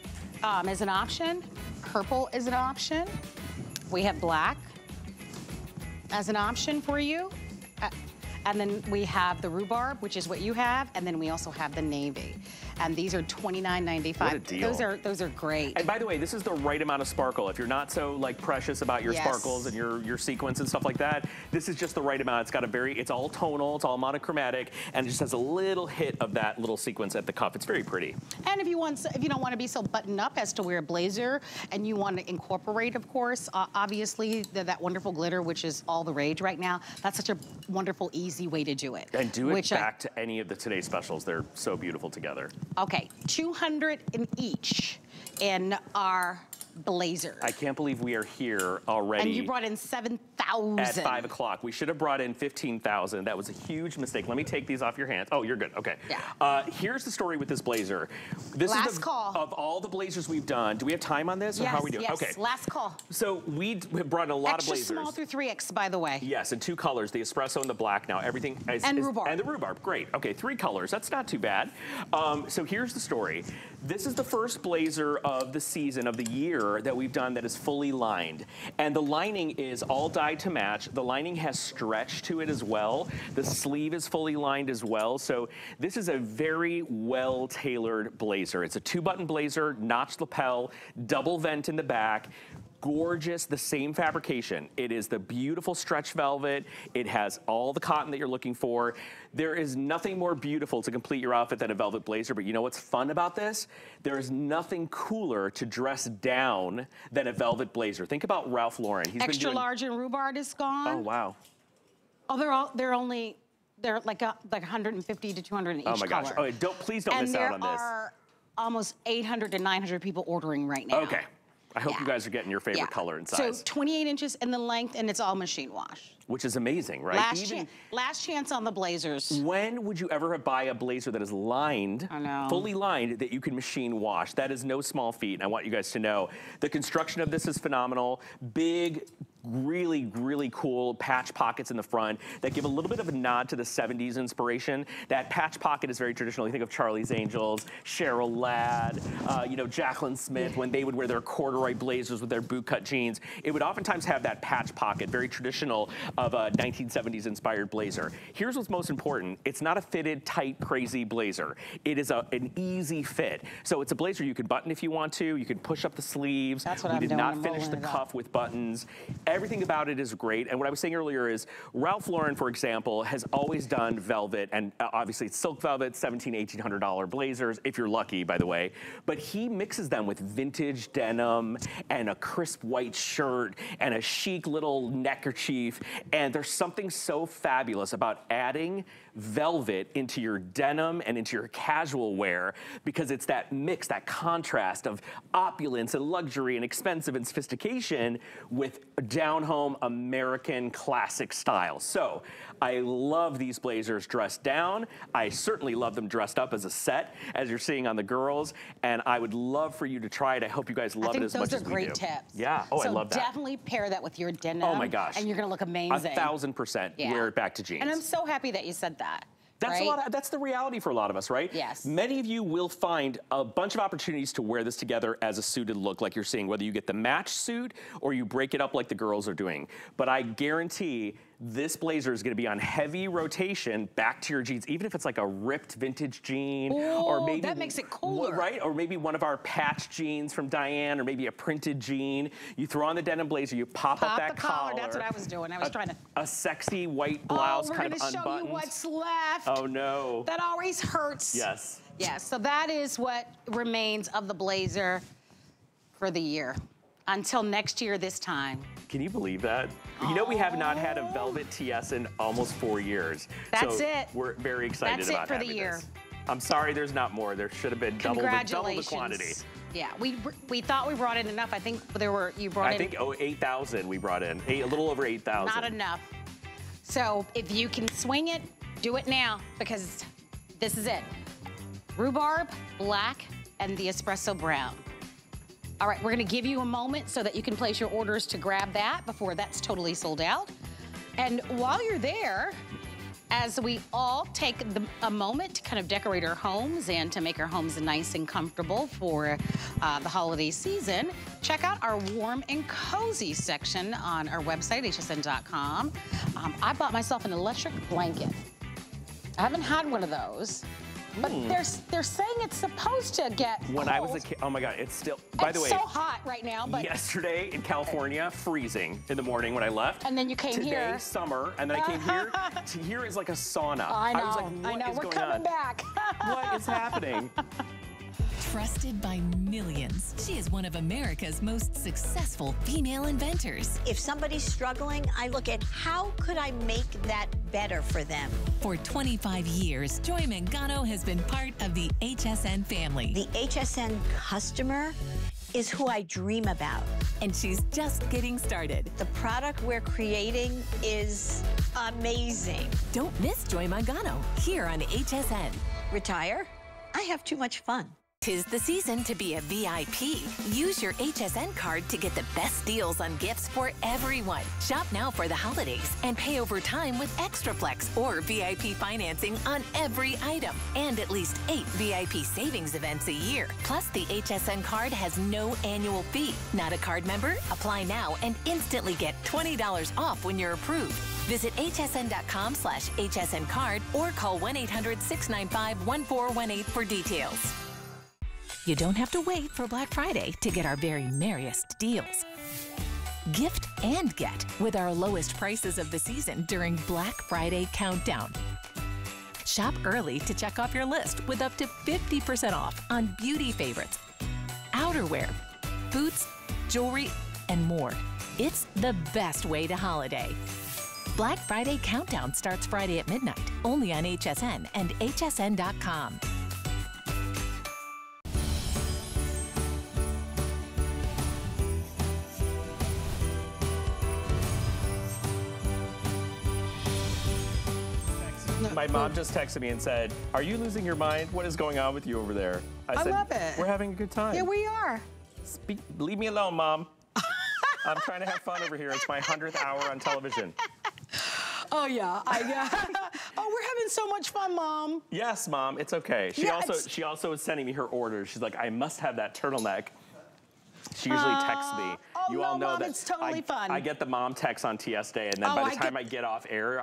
is an option. Purple is an option. We have black as an option for you. And then we have the rhubarb, which is what you have, and then we also have the navy. And these are $29.95. What a deal. Those are great. And by the way, this is the right amount of sparkle. If you're not so like precious about your sparkles and your sequins and stuff like that, this is just the right amount. It's got a it's all tonal, it's all monochromatic, and it just has a little hit of that little sequence at the cuff. It's very pretty. And if you don't want to be so buttoned up as to wear a blazer, and you want to incorporate, of course, obviously that wonderful glitter, which is all the rage right now. That's such a wonderful, easy way to do it. And do it back to any of the Today Specials. They're so beautiful together. Okay, $200 in each in our blazer. I can't believe we are here already. And you brought in 7,000. At 5 o'clock. We should have brought in 15,000. That was a huge mistake. Let me take these off your hands. Oh, you're good. Okay. Yeah. Here's the story with this blazer. This last is the, call. Of all the blazers we've done, do we have time on this? Or how are we doing? Yes, okay. Last call. So we brought in a lot of blazers. Small through 3X, by the way. Yes, in two colors, the espresso and the black now. Everything is, rhubarb. And the rhubarb. Great. Okay, three colors. That's not too bad. So here's the story. This is the first blazer of the season, of the year, that we've done that is fully lined, and the lining is all dyed to match. The lining has stretch to it as well. The sleeve is fully lined as well. So this is a very well tailored blazer. It's a two-button blazer, notched lapel, double vent in the back. Gorgeous, the same fabrication. It is the beautiful stretch velvet. It has all the cotton that you're looking for. There is nothing more beautiful to complete your outfit than a velvet blazer, but you know what's fun about this? There is nothing cooler to dress down than a velvet blazer. Think about Ralph Lauren. He's extra large and rhubarb is gone. Oh, wow. Oh, they're like 150 to 200 in each color. Oh my gosh. Oh, please don't miss out on this. There are almost 800 to 900 people ordering right now. Okay. I hope you guys are getting your favorite color and size. So 28 inches in the length, and it's all machine wash. Which is amazing, right? Last chance on the blazers. When would you ever buy a blazer that is lined, fully lined, that you can machine wash? That is no small feat, and I want you guys to know. The construction of this is phenomenal. Big, really, really cool patch pockets in the front that give a little bit of a nod to the 70s inspiration. That patch pocket is very traditional. You think of Charlie's Angels, Cheryl Ladd, you know, Jacqueline Smith, when they would wear their corduroy blazers with their bootcut jeans. It would oftentimes have that patch pocket, very traditional of a 1970s inspired blazer. Here's what's most important. It's not a fitted, tight, crazy blazer. It is an easy fit. So it's a blazer you can button if you want to. You can push up the sleeves. That's what I'm doing. We did not finish the cuff with buttons. Everything about it is great, and what I was saying earlier is Ralph Lauren, for example, has always done velvet, and obviously it's silk velvet, $1,700, $1,800 blazers, if you're lucky, by the way, but he mixes them with vintage denim and a crisp white shirt and a chic little neckerchief, and there's something so fabulous about adding velvet into your denim and into your casual wear, because it's that mix, that contrast of opulence and luxury and expensive and sophistication with down-home American classic style. So I love these blazers dressed down. I certainly love them dressed up as a set, as you're seeing on the girls, and I would love for you to try it. I hope you guys love it as much as we do. I think those are great tips. Yeah, oh, I love that. So definitely pair that with your denim. Oh my gosh. And you're gonna look amazing. 1,000%, wear it back to jeans. And I'm so happy that you said that. That's a lot of, that's the reality for a lot of us, right? Yes. Many of you will find a bunch of opportunities to wear this together as a suited look like you're seeing, whether you get the match suit or you break it up like the girls are doing. But I guarantee this blazer is gonna be on heavy rotation back to your jeans, even if it's like a ripped vintage jean, or maybe that makes it cooler, right? Or maybe one of our patch jeans from Diane, or maybe a printed jean. You throw on the denim blazer, you pop up that collar. That's what I was doing. I was trying to a sexy white blouse, kind of unbuttoned. We're gonna show you what's left. Oh no, that always hurts. Yes. Yeah. So that is what remains of the blazer for the year. Until next year this time. Can you believe that? You know, we have not had a velvet TS in almost 4 years. That's it. We're very excited about it. That's it for the year. I'm sorry there's not more. There should have been double the quantity. Yeah, we thought we brought in enough. I think there were, you brought in. I think 8,000 we brought in, a little over 8,000. Not enough. So if you can swing it, do it now, because this is it. Rhubarb, black, and the espresso brown. All right, we're gonna give you a moment so that you can place your orders to grab that before that's totally sold out. And while you're there, as we all take a moment to kind of decorate our homes and to make our homes nice and comfortable for the holiday season, check out our warm and cozy section on our website, hsn.com. I bought myself an electric blanket. I haven't had one of those, but they're saying it's supposed to get cold. I was a kid, oh my God, it's still, by the way. It's so hot right now. But yesterday in California, freezing in the morning when I left. And then you came here. Today, summer, and then I came here. Here is like a sauna. I know, I was like, what is going on? We're coming back. What is happening? Trusted by millions, she is one of America's most successful female inventors. If somebody's struggling, I look at how could I make that better for them. For 25 years, Joy Mangano has been part of the HSN family. The HSN customer is who I dream about. And she's just getting started. The product we're creating is amazing. Don't miss Joy Mangano here on HSN. Retire? I have too much fun. 'Tis the season to be a VIP. Use your HSN card to get the best deals on gifts for everyone. Shop now for the holidays and pay over time with ExtraFlex or VIP financing on every item and at least 8 VIP savings events a year. Plus, the HSN card has no annual fee. Not a card member? Apply now and instantly get $20 off when you're approved. Visit hsn.com/hsncard or call 1-800-695-1418 for details. You don't have to wait for Black Friday to get our very merriest deals. Gift and get with our lowest prices of the season during Black Friday Countdown. Shop early to check off your list with up to 50% off on beauty favorites, outerwear, boots, jewelry, and more. It's the best way to holiday. Black Friday Countdown starts Friday at midnight, only on HSN and hsn.com. My mom just texted me and said, "Are you losing your mind? What is going on with you over there?" I said, love it. We're having a good time. Yeah, we are. Leave me alone, Mom. I'm trying to have fun over here. It's my 100th hour on television. Oh, yeah. Oh, we're having so much fun, Mom. Yes, Mom. It's okay. She also is sending me her orders. She's like, I must have that turtleneck. She usually texts me. Oh, you all know, Mom, it's totally fun. I get the mom text on TS Day, and then by the time I get off air,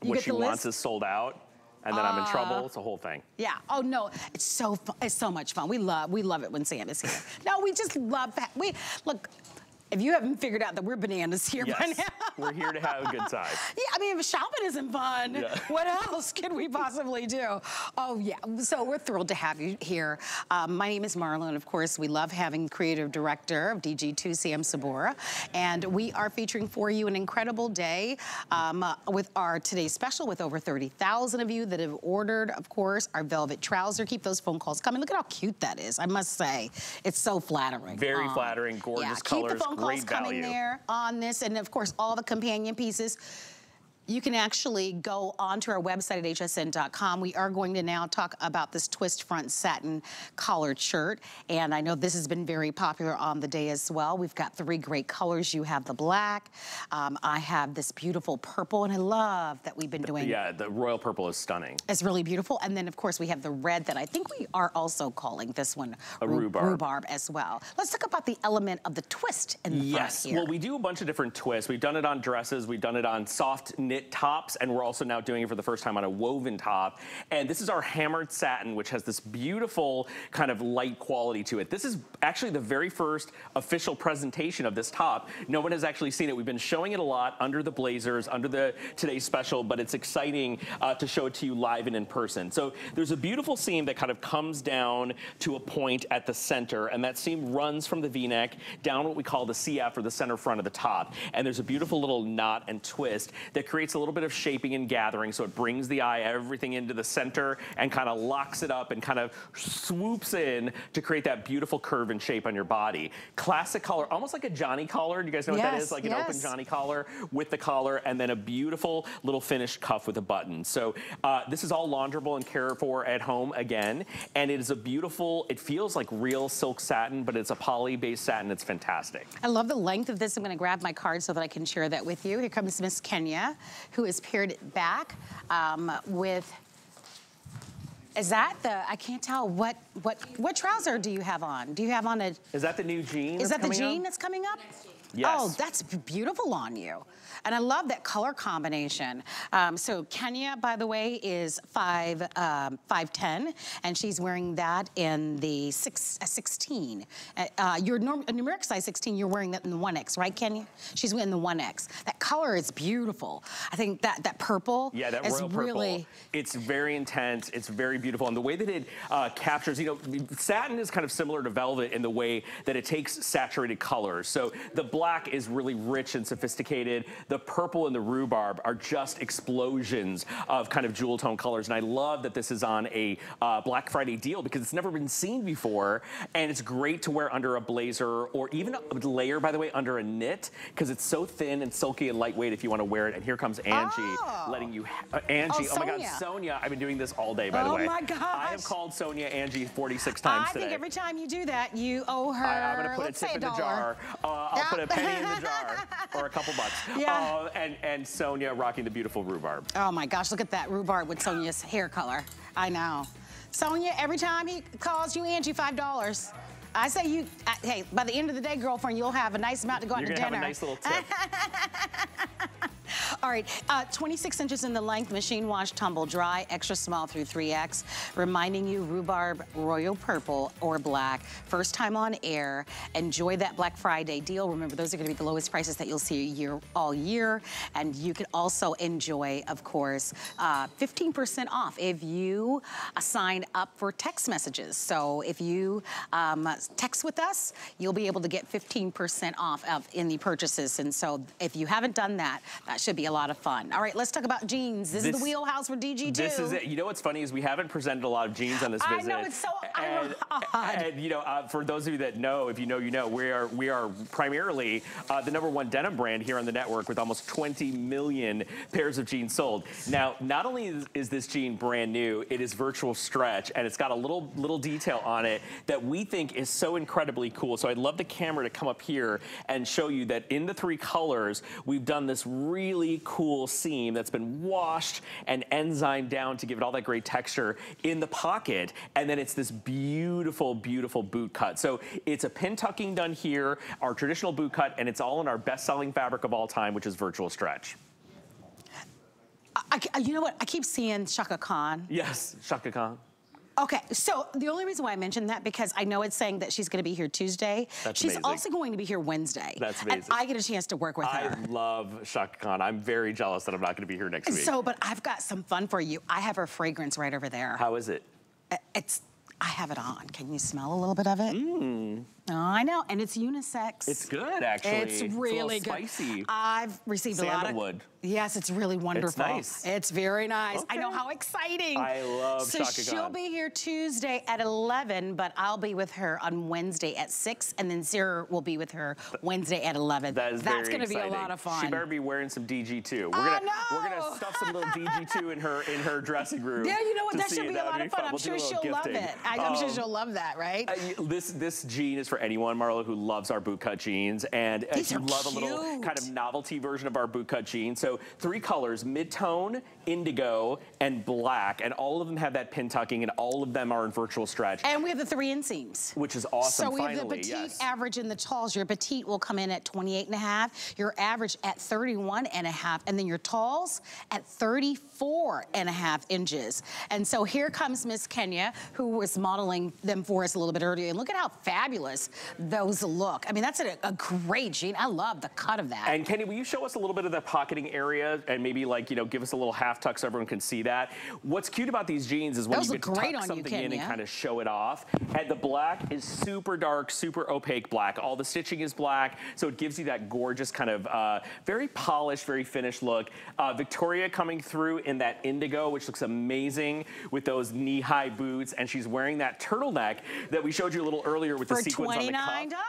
what she wants is sold out, and then I'm in trouble. It's a whole thing. Yeah. Oh no, it's so fun. It's so much fun. We love it when Sam is here. No, we just love that. Look. If you haven't figured out that we're bananas here by now. We're here to have a good time. Yeah, I mean, if shopping isn't fun, what else can we possibly do? Oh, yeah, so we're thrilled to have you here. My name is Marlo, and of course, we love having creative director of DG2, Sam Saboura, and we are featuring for you an incredible day with our today's special with over 30,000 of you that have ordered, of course, our velvet trouser. Keep those phone calls coming. Look at how cute that is, I must say. It's so flattering. Very flattering, gorgeous colors. Great value. Coming there on this, and of course all the companion pieces. You can actually go onto our website at hsn.com. We are going to now talk about this twist front satin collared shirt, and I know this has been very popular on the day as well. We've got 3 great colors. You have the black, I have this beautiful purple, and I love that we've been doing. Yeah, the royal purple is stunning. It's really beautiful, and then of course we have the red that I think we are also calling this one a rhubarb as well. Let's talk about the element of the twist in the front here. Well, we do a bunch of different twists. We've done it on dresses, we've done it on soft knit tops, and we're also now doing it for the first time on a woven top. And this is our hammered satin, which has this beautiful kind of light quality to it. This is actually the very first official presentation of this top. No one has actually seen it. We've been showing it a lot under the blazers, under the today's special, but it's exciting to show it to you live and in person. So there's a beautiful seam that kind of comes down to a point at the center, and that seam runs from the V-neck down what we call the CF, or the center front of the top. And there's a beautiful little knot and twist that creates creates a little bit of shaping and gathering, so it brings the eye, everything into the center and kind of locks it up and kind of swoops in to create that beautiful curve and shape on your body. Classic collar, almost like a Johnny collar. Do you guys know what that is? Like an open Johnny collar with the collar and then a beautiful little finished cuff with a button. So this is all launderable and cared for at home again. And it is a beautiful, it feels like real silk satin, but it's a poly-based satin. It's fantastic. I love the length of this. I'm gonna grab my card so that I can share that with you. Here comes Miss Kenya, who is paired back with, is that the, I can't tell, what trouser do you have on? Do you have on a? Is that the new jean? Is that the jean that's coming up? Yes. Oh, that's beautiful on you. And I love that color combination. So Kenya, by the way, is 5'10", and she's wearing that in the 16. You're a numeric size 16, you're wearing that in the 1X, right, Kenya? She's in the 1X. That color is beautiful. I think that purple that royal purple, really... It's very intense, it's very beautiful. And the way that it captures, you know, satin is kind of similar to velvet in the way that it takes saturated colors. So the black is really rich and sophisticated. The purple and the rhubarb are just explosions of kind of jewel tone colors. And I love that this is on a Black Friday deal because it's never been seen before. And it's great to wear under a blazer or even a layer, by the way, under a knit because it's so thin and silky and lightweight if you want to wear it. And here comes Angie letting you, Angie, oh my God, Sonia. I've been doing this all day, by the way. Oh my gosh. I have called Sonia Angie 46 times today. I think every time you do that, you owe her, I'm going to put a tip in the jar. I'll put a penny in the jar or a couple bucks. And Sonia rocking the beautiful rhubarb. Oh my gosh, look at that rhubarb with Sonia's hair color. I know. Sonia, every time he calls you Angie, $5. I say you, hey, by the end of the day, girlfriend, you'll have a nice amount to go out to dinner. You're gonna have a nice little tip. All right, 26 inches in the length, machine wash, tumble dry, extra small through 3X. Reminding you, rhubarb, royal purple or black. First time on air. Enjoy that Black Friday deal. Remember, those are gonna be the lowest prices that you'll see all year. And you can also enjoy, of course, 15% off if you sign up for text messages. So if you text with us, you'll be able to get 15% off in the purchases. And so if you haven't done that, that should be a lot of fun. All right, let's talk about jeans. This is the wheelhouse for DG2. This is it. You know what's funny is we haven't presented a lot of jeans on this visit. I know, it's so odd. And you know, for those of you that know, if you know, you know, we are primarily the #1 denim brand here on the network with almost 20 million pairs of jeans sold. Now, not only is this jean brand new, it is virtual stretch, and it's got a little detail on it that we think is so incredibly cool. So I'd love the camera to come up here and show you that in the three colors, we've done this really cool seam that's been washed and enzymed down to give it all that great texture in the pocket. And then it's this beautiful, beautiful boot cut. So it's a pin tucking done here, our traditional boot cut, and it's all in our best-selling fabric of all time, which is virtual stretch. You know what? I keep seeing Chaka Khan. Yes, Chaka Khan. Okay, so the only reason why I mentioned that, because I know it's saying that she's gonna be here Tuesday. That's amazing. She's also going to be here Wednesday. That's amazing. And I get a chance to work with her. I love Chaka Khan. I'm very jealous that I'm not gonna be here next week. So, but I've got some fun for you. I have her fragrance right over there. How is it? I have it on. Can you smell a little bit of it? Mm. Oh, I know, and it's unisex. It's good, actually. It's really good. Spicy. I've received a lot of... Yes, it's really wonderful. It's nice. It's very nice. Okay. I know, how exciting. I love Chaka Khan. So she'll be here Tuesday at 11, but I'll be with her on Wednesday at 6, and then Sarah will be with her Wednesday at 11. That's going to be a lot of fun. She better be wearing some DG2. We're going to stuff some little DG2 in her dressing room. Yeah, you know what? That should be a lot of fun. I'm sure she'll love it. I'm sure she'll love that, right? This jean is for anyone, Marlo, who loves our bootcut jeans, and if you love a little kind of novelty version of our bootcut jeans. So three colors, mid-tone, indigo, and black, and all of them have that pin tucking, and all of them are in virtual stretch. And we have the 3 inseams. Which is awesome, so we have the petite average and the talls. Your petite will come in at 28.5, your average at 31.5, and then your talls at 34.5 inches. And so here comes Miss Kenya, who was modeling them for us a little bit earlier, and look at how fabulous those look. I mean, that's a great jean. I love the cut of that. And Kenny, will you show us a little bit of the pocketing area and maybe like, you know, give us a little half tuck so everyone can see that. What's cute about these jeans is when you can tuck something in and kind of show it off. And the black is super dark, super opaque black. All the stitching is black, so it gives you that gorgeous kind of very polished, very finished look. Victoria coming through in that indigo, which looks amazing with those knee-high boots, and she's wearing that turtleneck that we showed you a little earlier with the sequins on the cuff.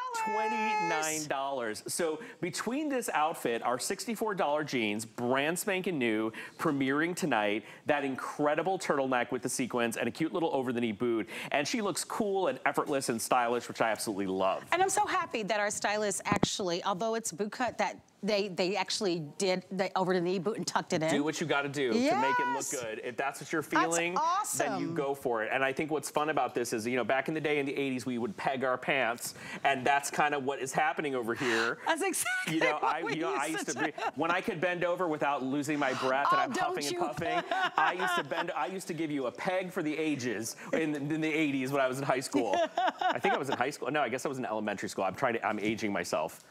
$29. So between this outfit, our $64 jeans, brand spanking new, premiering tonight, that incredible turtleneck with the sequins and a cute little over-the-knee boot, and she looks cool and effortless and stylish, which I absolutely love. And I'm so happy that our stylists actually, although it's boot cut, that they actually did the over-the-knee boot and tucked it in. Do what you got to do to make it look good. If that's what you're feeling, then you go for it. And I think what's fun about this is, you know, back in the day in the 80s, we would peg our pants, and that's kind of what is happening over here. That's exactly what I used to do. When I could bend over without losing my breath and I'm huffing and puffing, I used to bend. I used to give you a peg for the ages in the 80s when I was in high school. I think I was in high school. No, I guess I was in elementary school. I'm aging myself.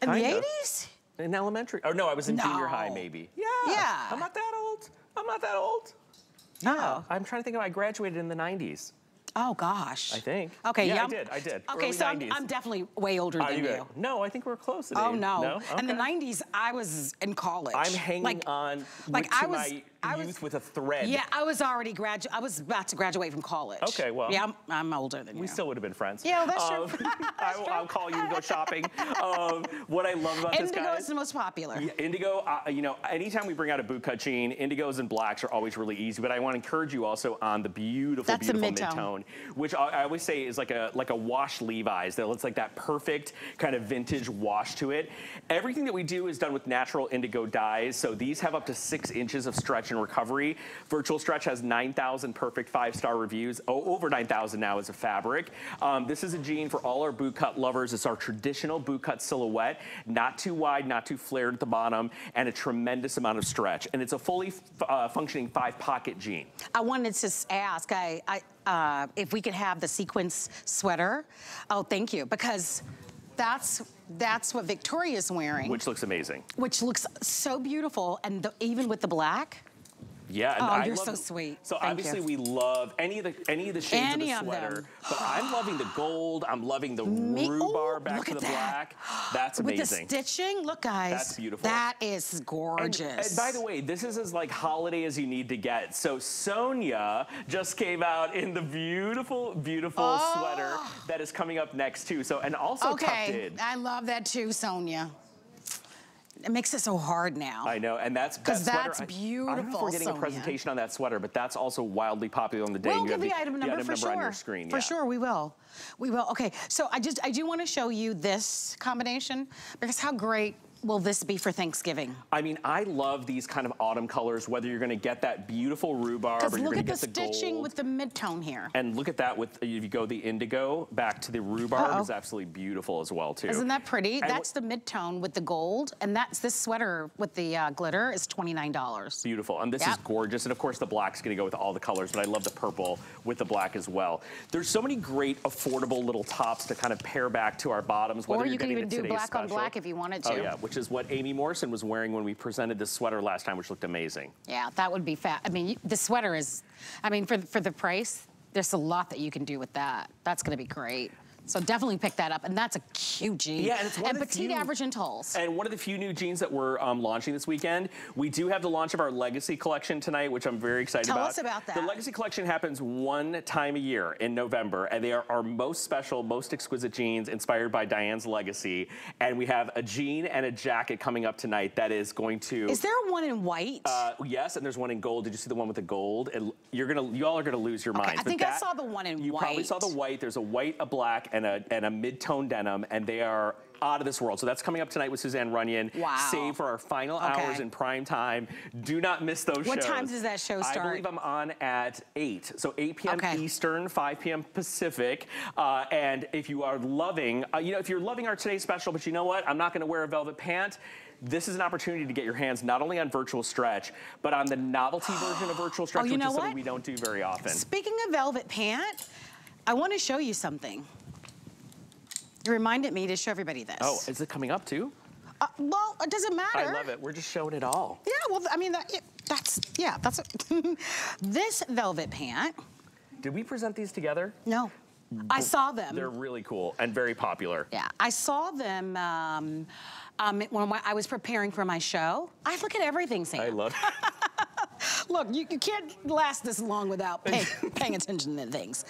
In the 80s? In elementary. Oh, no, I was in junior high, maybe. Yeah. Yeah. I'm not that old. I'm not that old. No. Yeah. I'm trying to think of I graduated in the 90s. Oh, gosh. I think. Okay, yeah. Yeah, I did. Okay, early so 90s. I'm definitely way older than you. No, I think we're close to no. Okay. In the 90s, I was in college. I'm hanging on to my youth with a thread. Yeah, I was already about to graduate from college. Okay, well. Yeah, I'm older than you. We still would have been friends. Yeah, well, that's true. I'll call you and go shopping. What I love about this guy. Indigo is the most popular. Yeah, indigo, you know, anytime we bring out a bootcut jean, indigos and blacks are always really easy, but I want to encourage you also on the beautiful, beautiful mid-tone, which I always say is like a wash Levi's that looks like that perfect kind of vintage wash to it. Everything that we do is done with natural indigo dyes, so these have up to 6 inches of stretch and recovery. Virtual Stretch has 9,000 perfect 5-star reviews, over 9,000 now as a fabric. This is a jean for all our bootcut lovers. It's our traditional bootcut silhouette, not too wide, not too flared at the bottom, and a tremendous amount of stretch. And it's a fully functioning 5-pocket jean. I wanted to ask, if we could have the sequins sweater. Oh, thank you, because that's what Victoria's wearing. Which looks amazing. Which looks so beautiful, and even with the black. Yeah, and you're so sweet. So obviously we love any of the shades of the sweater. But I'm loving the gold. I'm loving the rhubarb back to the black. That's amazing. With the stitching, look, guys. That's beautiful. That is gorgeous. And by the way, this is as like holiday as you need to get. So Sonia just came out in the beautiful, beautiful sweater that is coming up next too. So and also tucked in. I love that too, Sonia. It makes it so hard now. I know, and that's beautiful. I don't know if we're getting a presentation on that sweater, but that's also wildly popular on the day. We'll give the item number for sure. On your screen. For sure, we will. We will. Okay, so I do want to show you this combination because how great will this be for Thanksgiving? I mean, I love these kind of autumn colors, whether you're gonna get that beautiful rhubarb or you're gonna get the gold. Because look at the stitching with the mid-tone here. And look at that with, if you go the indigo back to the rhubarb is absolutely beautiful as well too. Isn't that pretty? And that's the mid-tone with the gold, and that's this sweater with the glitter is $29. Beautiful, and this is gorgeous, and of course the black's gonna go with all the colors, but I love the purple with the black as well. There's so many great affordable little tops to kind of pair back to our bottoms, whether you can even do black on black if you wanted to. Oh, yeah. Which is what Amy Morrison was wearing when we presented this sweater last time, which looked amazing. Yeah, that would be fat. I mean, the sweater is, I mean, for the price, there's a lot that you can do with that. That's gonna be great. So definitely pick that up, and that's a cute jean. Yeah, and it's one of the petite, average, and talls. And one of the few new jeans that we're launching this weekend. We do have the launch of our Legacy Collection tonight, which I'm very excited about. Tell us about that. The Legacy Collection happens one time a year in November, and they are our most special, most exquisite jeans inspired by Diane's legacy. And we have a jean and a jacket coming up tonight that is going to... Is there one in white? Yes, and there's one in gold. Did you see the one with the gold? You all are gonna lose your minds. I think I saw the one in white. You probably saw the white. There's a white, a black, and a mid-tone denim, and they are out of this world. So that's coming up tonight with Suzanne Runyon. Wow. Save for our final hours in prime time. Do not miss those shows. What time does that show start? I believe I'm on at 8. So 8 p.m. Eastern, 5 p.m. Pacific. And if you are loving, you know, if you're loving our today's special, but you know what? I'm not going to wear a velvet pant. This is an opportunity to get your hands not only on Virtual Stretch, but on the novelty version of Virtual Stretch, which is something we don't do very often. Speaking of velvet pant, I want to show you something. You reminded me to show everybody this. Oh, is it coming up too? Well, it doesn't matter. I love it. We're just showing it all. Yeah, well, I mean, that's this velvet pant. Did we present these together? No. I saw them. They're really cool and very popular. Yeah, I saw them when I was preparing for my show. I look at everything, Sam. I love it. Look, you can't last this long without paying attention to things.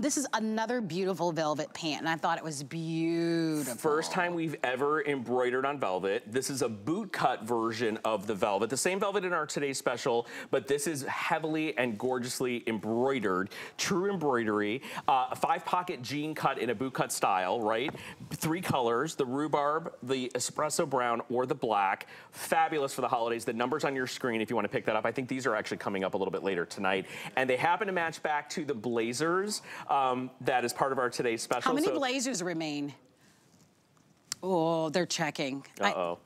This is another beautiful velvet pant, and I thought it was beautiful. First time we've ever embroidered on velvet. This is a boot cut version of the velvet, the same velvet in our today's special, but this is heavily and gorgeously embroidered, true embroidery, a 5-pocket jean cut in a boot cut style, right? 3 colors, the rhubarb, the espresso brown, or the black. Fabulous for the holidays. The number's on your screen if you want to pick that up. I think these are actually coming up a little bit later tonight, and they happen to match back to the blazers that is part of our today's special. How many blazers remain? Oh, they're checking. Uh-oh.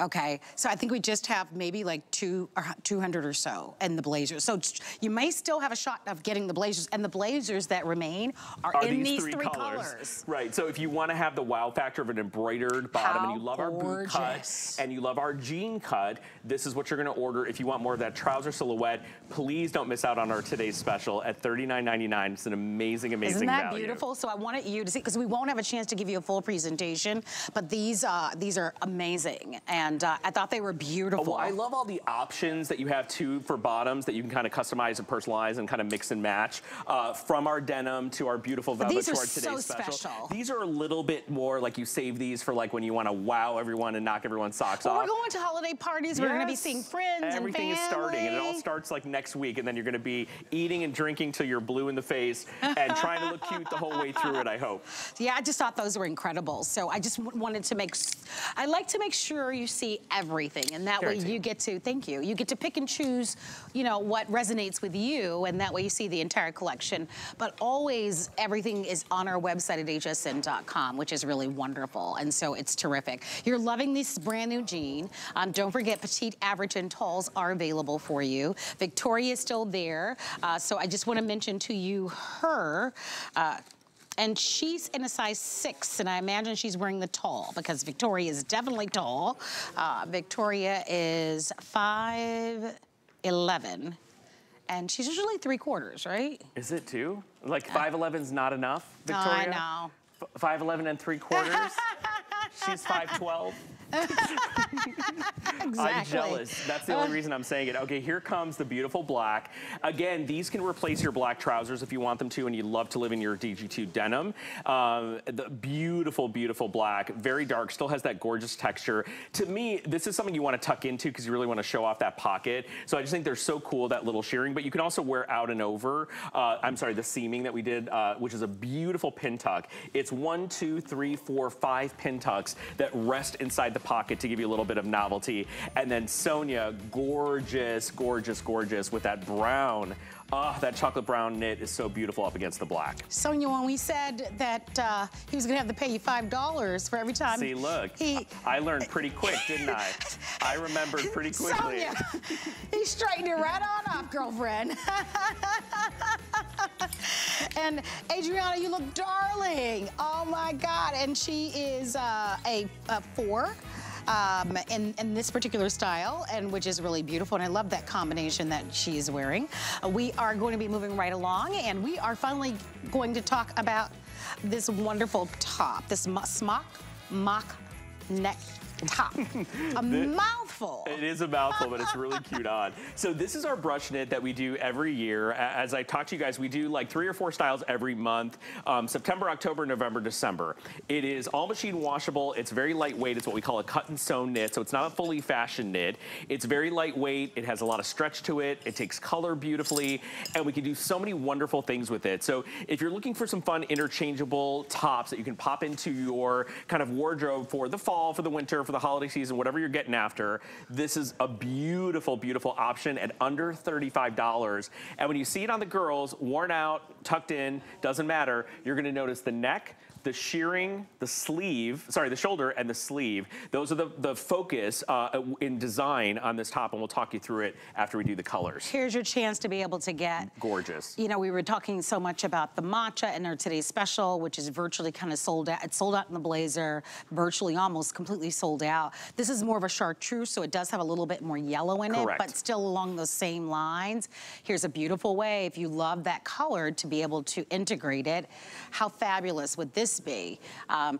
Okay, so I think we just have maybe like 200 or so and the blazers. So you may still have a shot of getting the blazers, and the blazers that remain are in these three colors. Right, so if you want to have the wow factor of an embroidered bottom and you love our boot cut and you love our jean cut, this is what you're going to order. If you want more of that trouser silhouette, please don't miss out on our today's special at $39.99. It's an amazing, amazing value. Isn't that beautiful? So I wanted you to see, because we won't have a chance to give you a full presentation, but these are amazing. And I thought they were beautiful. Oh, well, I love all the options that you have, too, for bottoms that you can kind of customize and personalize and kind of mix and match. From our denim to our beautiful velvet to our today's special. These are a little bit more like you save these for like when you want to wow everyone and knock everyone's socks off. We're going to holiday parties. Yes. We're going to be seeing friends and family. Everything is starting, and it all starts like next week, and then you're going to be eating and drinking till you're blue in the face and trying to look cute the whole way through it, I hope. Yeah, I just thought those were incredible. So I just wanted to make, I like to make sure you see everything, and that way you get to, thank you, you get to pick and choose, you know, what resonates with you, and that way you see the entire collection. But always everything is on our website at hsn.com, which is really wonderful, and so it's terrific. You're loving this brand new jean. Don't forget petite, average, and talls are available for you. Victoria is still there, so I just want to mention to you her, and she's in a size 6, and I imagine she's wearing the tall, because Victoria is definitely tall. Victoria is 5'11", and she's usually 3/4, right? Is it too? Like 5'11's not enough, Victoria? I know. 5'11 and 3/4? She's 5'12. Exactly. I'm jealous. That's the only reason I'm saying it. Okay, here comes the beautiful black. Again, these can replace your black trousers if you want them to, and you love to live in your DG2 denim. The beautiful, beautiful black, very dark, still has that gorgeous texture. To me, this is something you want to tuck into because you really want to show off that pocket. So I just think they're so cool, that little shearing, but you can also wear out and over. I'm sorry, the seaming that we did, which is a beautiful pin tuck. It's 1, 2, 3, 4, 5 pin tucks that rest inside the pocket to give you a little bit of novelty. And then Sonia, gorgeous, gorgeous, gorgeous with that brown. Oh, that chocolate brown knit is so beautiful up against the black. Sonia, when we said that he was going to have to pay you $5 for every time. See, look, I learned pretty quick, didn't I? I remembered pretty quickly. Sonia, he straightened it right on up, girlfriend. And Adriana, you look darling. Oh, my God. And she is a 4. In this particular style, and which is really beautiful, and I love that combination that she is wearing. We are going to be moving right along, and we are finally going to talk about this wonderful top, this mock neck top. A mouthful. It is a mouthful, but it's really cute on. So this is our brush knit that we do every year. As I talk to you guys, we do like 3 or 4 styles every month, September, October, November, December. It is all machine washable. It's very lightweight. It's what we call a cut and sew knit. So it's not a fully fashioned knit. It's very lightweight. It has a lot of stretch to it. It takes color beautifully, and we can do so many wonderful things with it. So if you're looking for some fun interchangeable tops that you can pop into your kind of wardrobe for the fall, for the winter, for the holiday season, whatever you're getting after, this is a beautiful, beautiful option at under $35. And when you see it on the girls, worn out, tucked in, doesn't matter, you're gonna notice the neck, the shearing, the sleeve, sorry, the shoulder and the sleeve. Those are the focus in design on this top, and we'll talk you through it after we do the colors. Here's your chance to be able to get gorgeous. You know, we were talking so much about the matcha and our today's special, which is virtually kind of sold out. It's sold out in the blazer, virtually almost completely sold out. This is more of a chartreuse, so it does have a little bit more yellow in it, but still along those same lines. Here's a beautiful way, if you love that color, to be able to integrate it. How fabulous would this be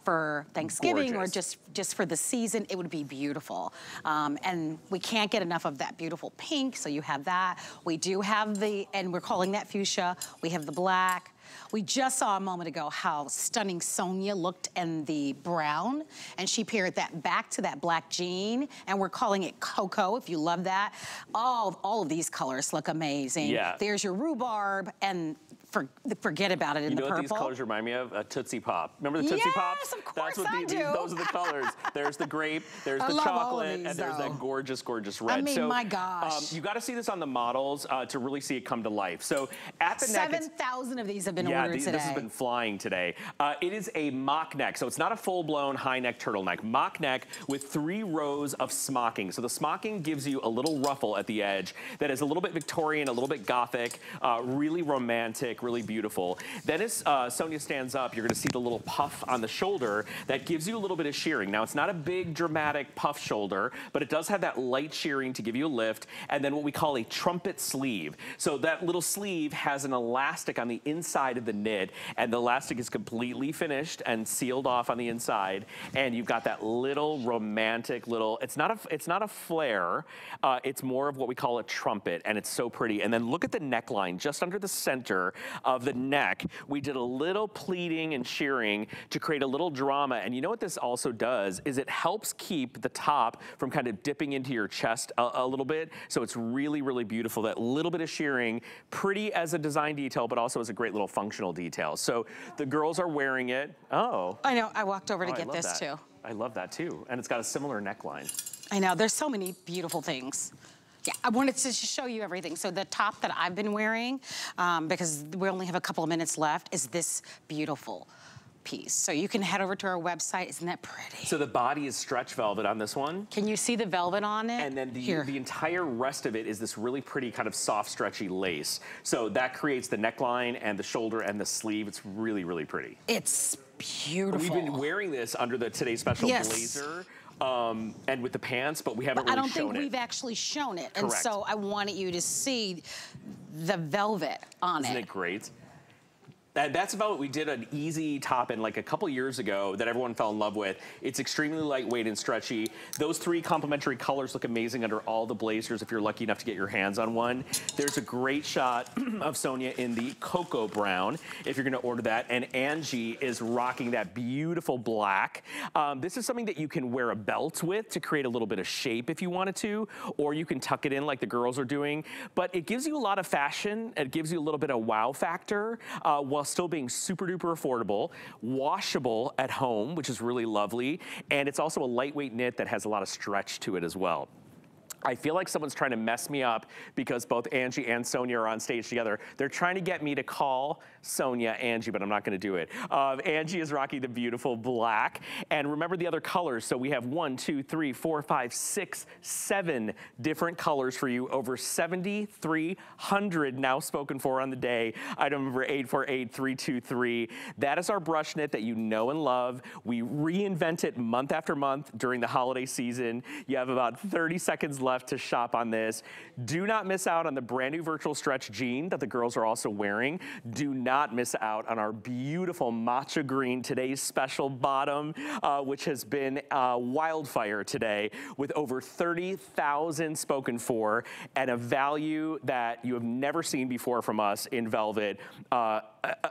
for Thanksgiving or just for the season? It would be beautiful. And we can't get enough of that beautiful pink, so you have that. We do have the, and we're calling that fuchsia, we have the black. We just saw a moment ago how stunning Sonia looked in the brown, and she paired that back to that black jean, and we're calling it cocoa, if you love that. All of these colors look amazing. Yeah. There's your rhubarb, and forget about it in the purple. You know what these colors remind me of? A Tootsie Pop. Remember the Tootsie Pops? Yes, of course I do. Those are the colors. There's the grape, there's the chocolate, and there's that gorgeous, gorgeous red. I mean, so, my gosh. You got to see this on the models to really see it come to life. So at the neck, 7,000 of these have been ordered today. This has been flying today. It is a mock neck, so it's not a full-blown high-neck turtleneck. Mock neck with 3 rows of smocking. So the smocking gives you a little ruffle at the edge that is a little bit Victorian, a little bit Gothic, really romantic, really beautiful. Then as Sonia stands up, you're gonna see the little puff on the shoulder that gives you a little bit of shearing. Now it's not a big dramatic puff shoulder, but it does have that light shearing to give you a lift, and then what we call a trumpet sleeve. So that little sleeve has an elastic on the inside of the knit, and the elastic is completely finished and sealed off on the inside, and you've got that little romantic little, it's not a flare, it's more of what we call a trumpet, and it's so pretty. And then look at the neckline, just under the center of the neck, we did a little pleating and shearing to create a little drama. And you know what this also does is it helps keep the top from kind of dipping into your chest a little bit. So it's really, really beautiful. That little bit of shearing, pretty as a design detail, but also as a great little functional detail. So the girls are wearing it. Oh, I know. I walked over to get this too. I love that too. And it's got a similar neckline. I know. There's so many beautiful things. Yeah, I wanted to just show you everything. So the top that I've been wearing, because we only have a couple of minutes left, is this beautiful piece. So you can head over to our website. Isn't that pretty? So the body is stretch velvet on this one. Can you see the velvet on it? And then the entire rest of it is this really pretty kind of soft, stretchy lace. So that creates the neckline and the shoulder and the sleeve. It's really, really pretty. It's beautiful. We've been wearing this under the Today's Special blazer. And with the pants, but we haven't really shown it. I don't think we've actually shown it. And so I wanted you to see the velvet on it. Isn't it great? That's velvet. We did an easy top in like a couple years ago that everyone fell in love with. It's extremely lightweight and stretchy. Those 3 complementary colors look amazing under all the blazers if you're lucky enough to get your hands on one. There's a great shot of Sonia in the cocoa brown if you're gonna order that. And Angie is rocking that beautiful black. This is something that you can wear a belt with to create a little bit of shape if you wanted to, or you can tuck it in like the girls are doing. But it gives you a lot of fashion. It gives you a little bit of wow factor while still being super duper affordable, washable at home, which is really lovely, and it's also a lightweight knit that has a lot of stretch to it as well. I feel like someone's trying to mess me up because both Angie and Sonia are on stage together. They're trying to get me to call Sonia Angie, but I'm not gonna do it. Angie is rocking the beautiful black. And remember the other colors. So we have 7 different colors for you. Over 7,300 now spoken for on the day. Item number 848323. That is our brush knit that you know and love. We reinvent it month after month during the holiday season. You have about 30 seconds left to shop on this. Do not miss out on the brand new virtual stretch jean that the girls are also wearing. Do not miss out on our beautiful matcha green Today's Special bottom, which has been wildfire today with over 30,000 spoken for and a value that you have never seen before from us in velvet.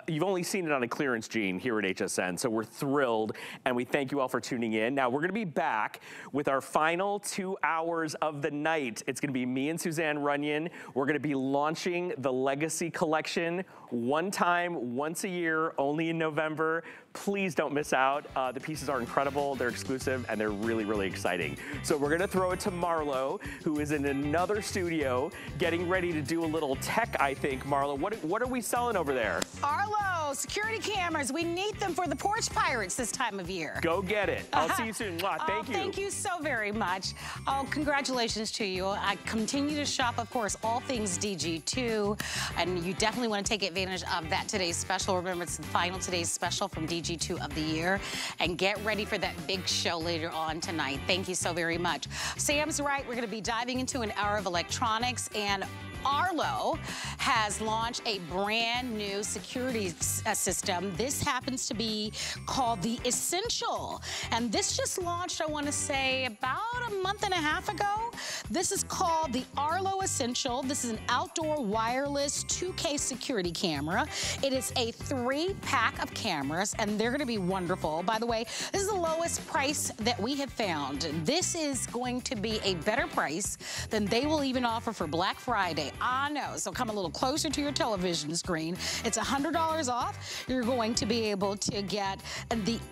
You've only seen it on a clearance jean here at HSN, so we're thrilled and we thank you all for tuning in. Now we're gonna be back with our final 2 hours of the tonight, it's gonna be me and Suzanne Runyon. We're gonna be launching the Legacy Collection one time, once a year, only in November. Please don't miss out. The pieces are incredible, they're exclusive, and they're really, really exciting. So we're gonna throw it to Marlo, who is in another studio, getting ready to do a little tech, I think. Marlo, what are we selling over there? Arlo, security cameras. We need them for the porch pirates this time of year. Go get it. I'll see you soon. Thank you. Thank you so very much. Oh, congratulations to you. I continue to shop, of course, all things DG2, and you definitely wanna take advantage of that today's special. Remember, it's the final today's special from DG2. G2 of the year, and get ready for that big show later on tonight. Thank you so very much. Sam's right, we're gonna be diving into an hour of electronics, and Arlo has launched a brand new security system. This happens to be called the Essential. And this just launched, I wanna say, about a month and a half ago. This is called the Arlo Essential. This is an outdoor wireless 2K security camera. It is a 3-pack of cameras, and they're gonna be wonderful. By the way, this is the lowest price that we have found. This is going to be a better price than they will even offer for Black Friday. I know, so come a little closer to your television screen. It's $100 off. You're going to be able to get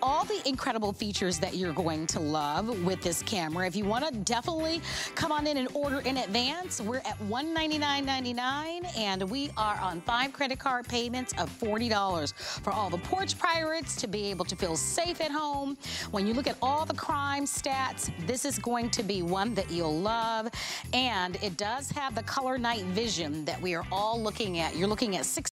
all the incredible features that you're going to love with this camera. If you want to, definitely come on in and order in advance. We're at $199.99, and we are on 5 credit card payments of $40 for all the porch pirates to be able to feel safe at home. When you look at all the crime stats, this is going to be one that you'll love, and it does have the color night vision that we are all looking at. You're looking at 6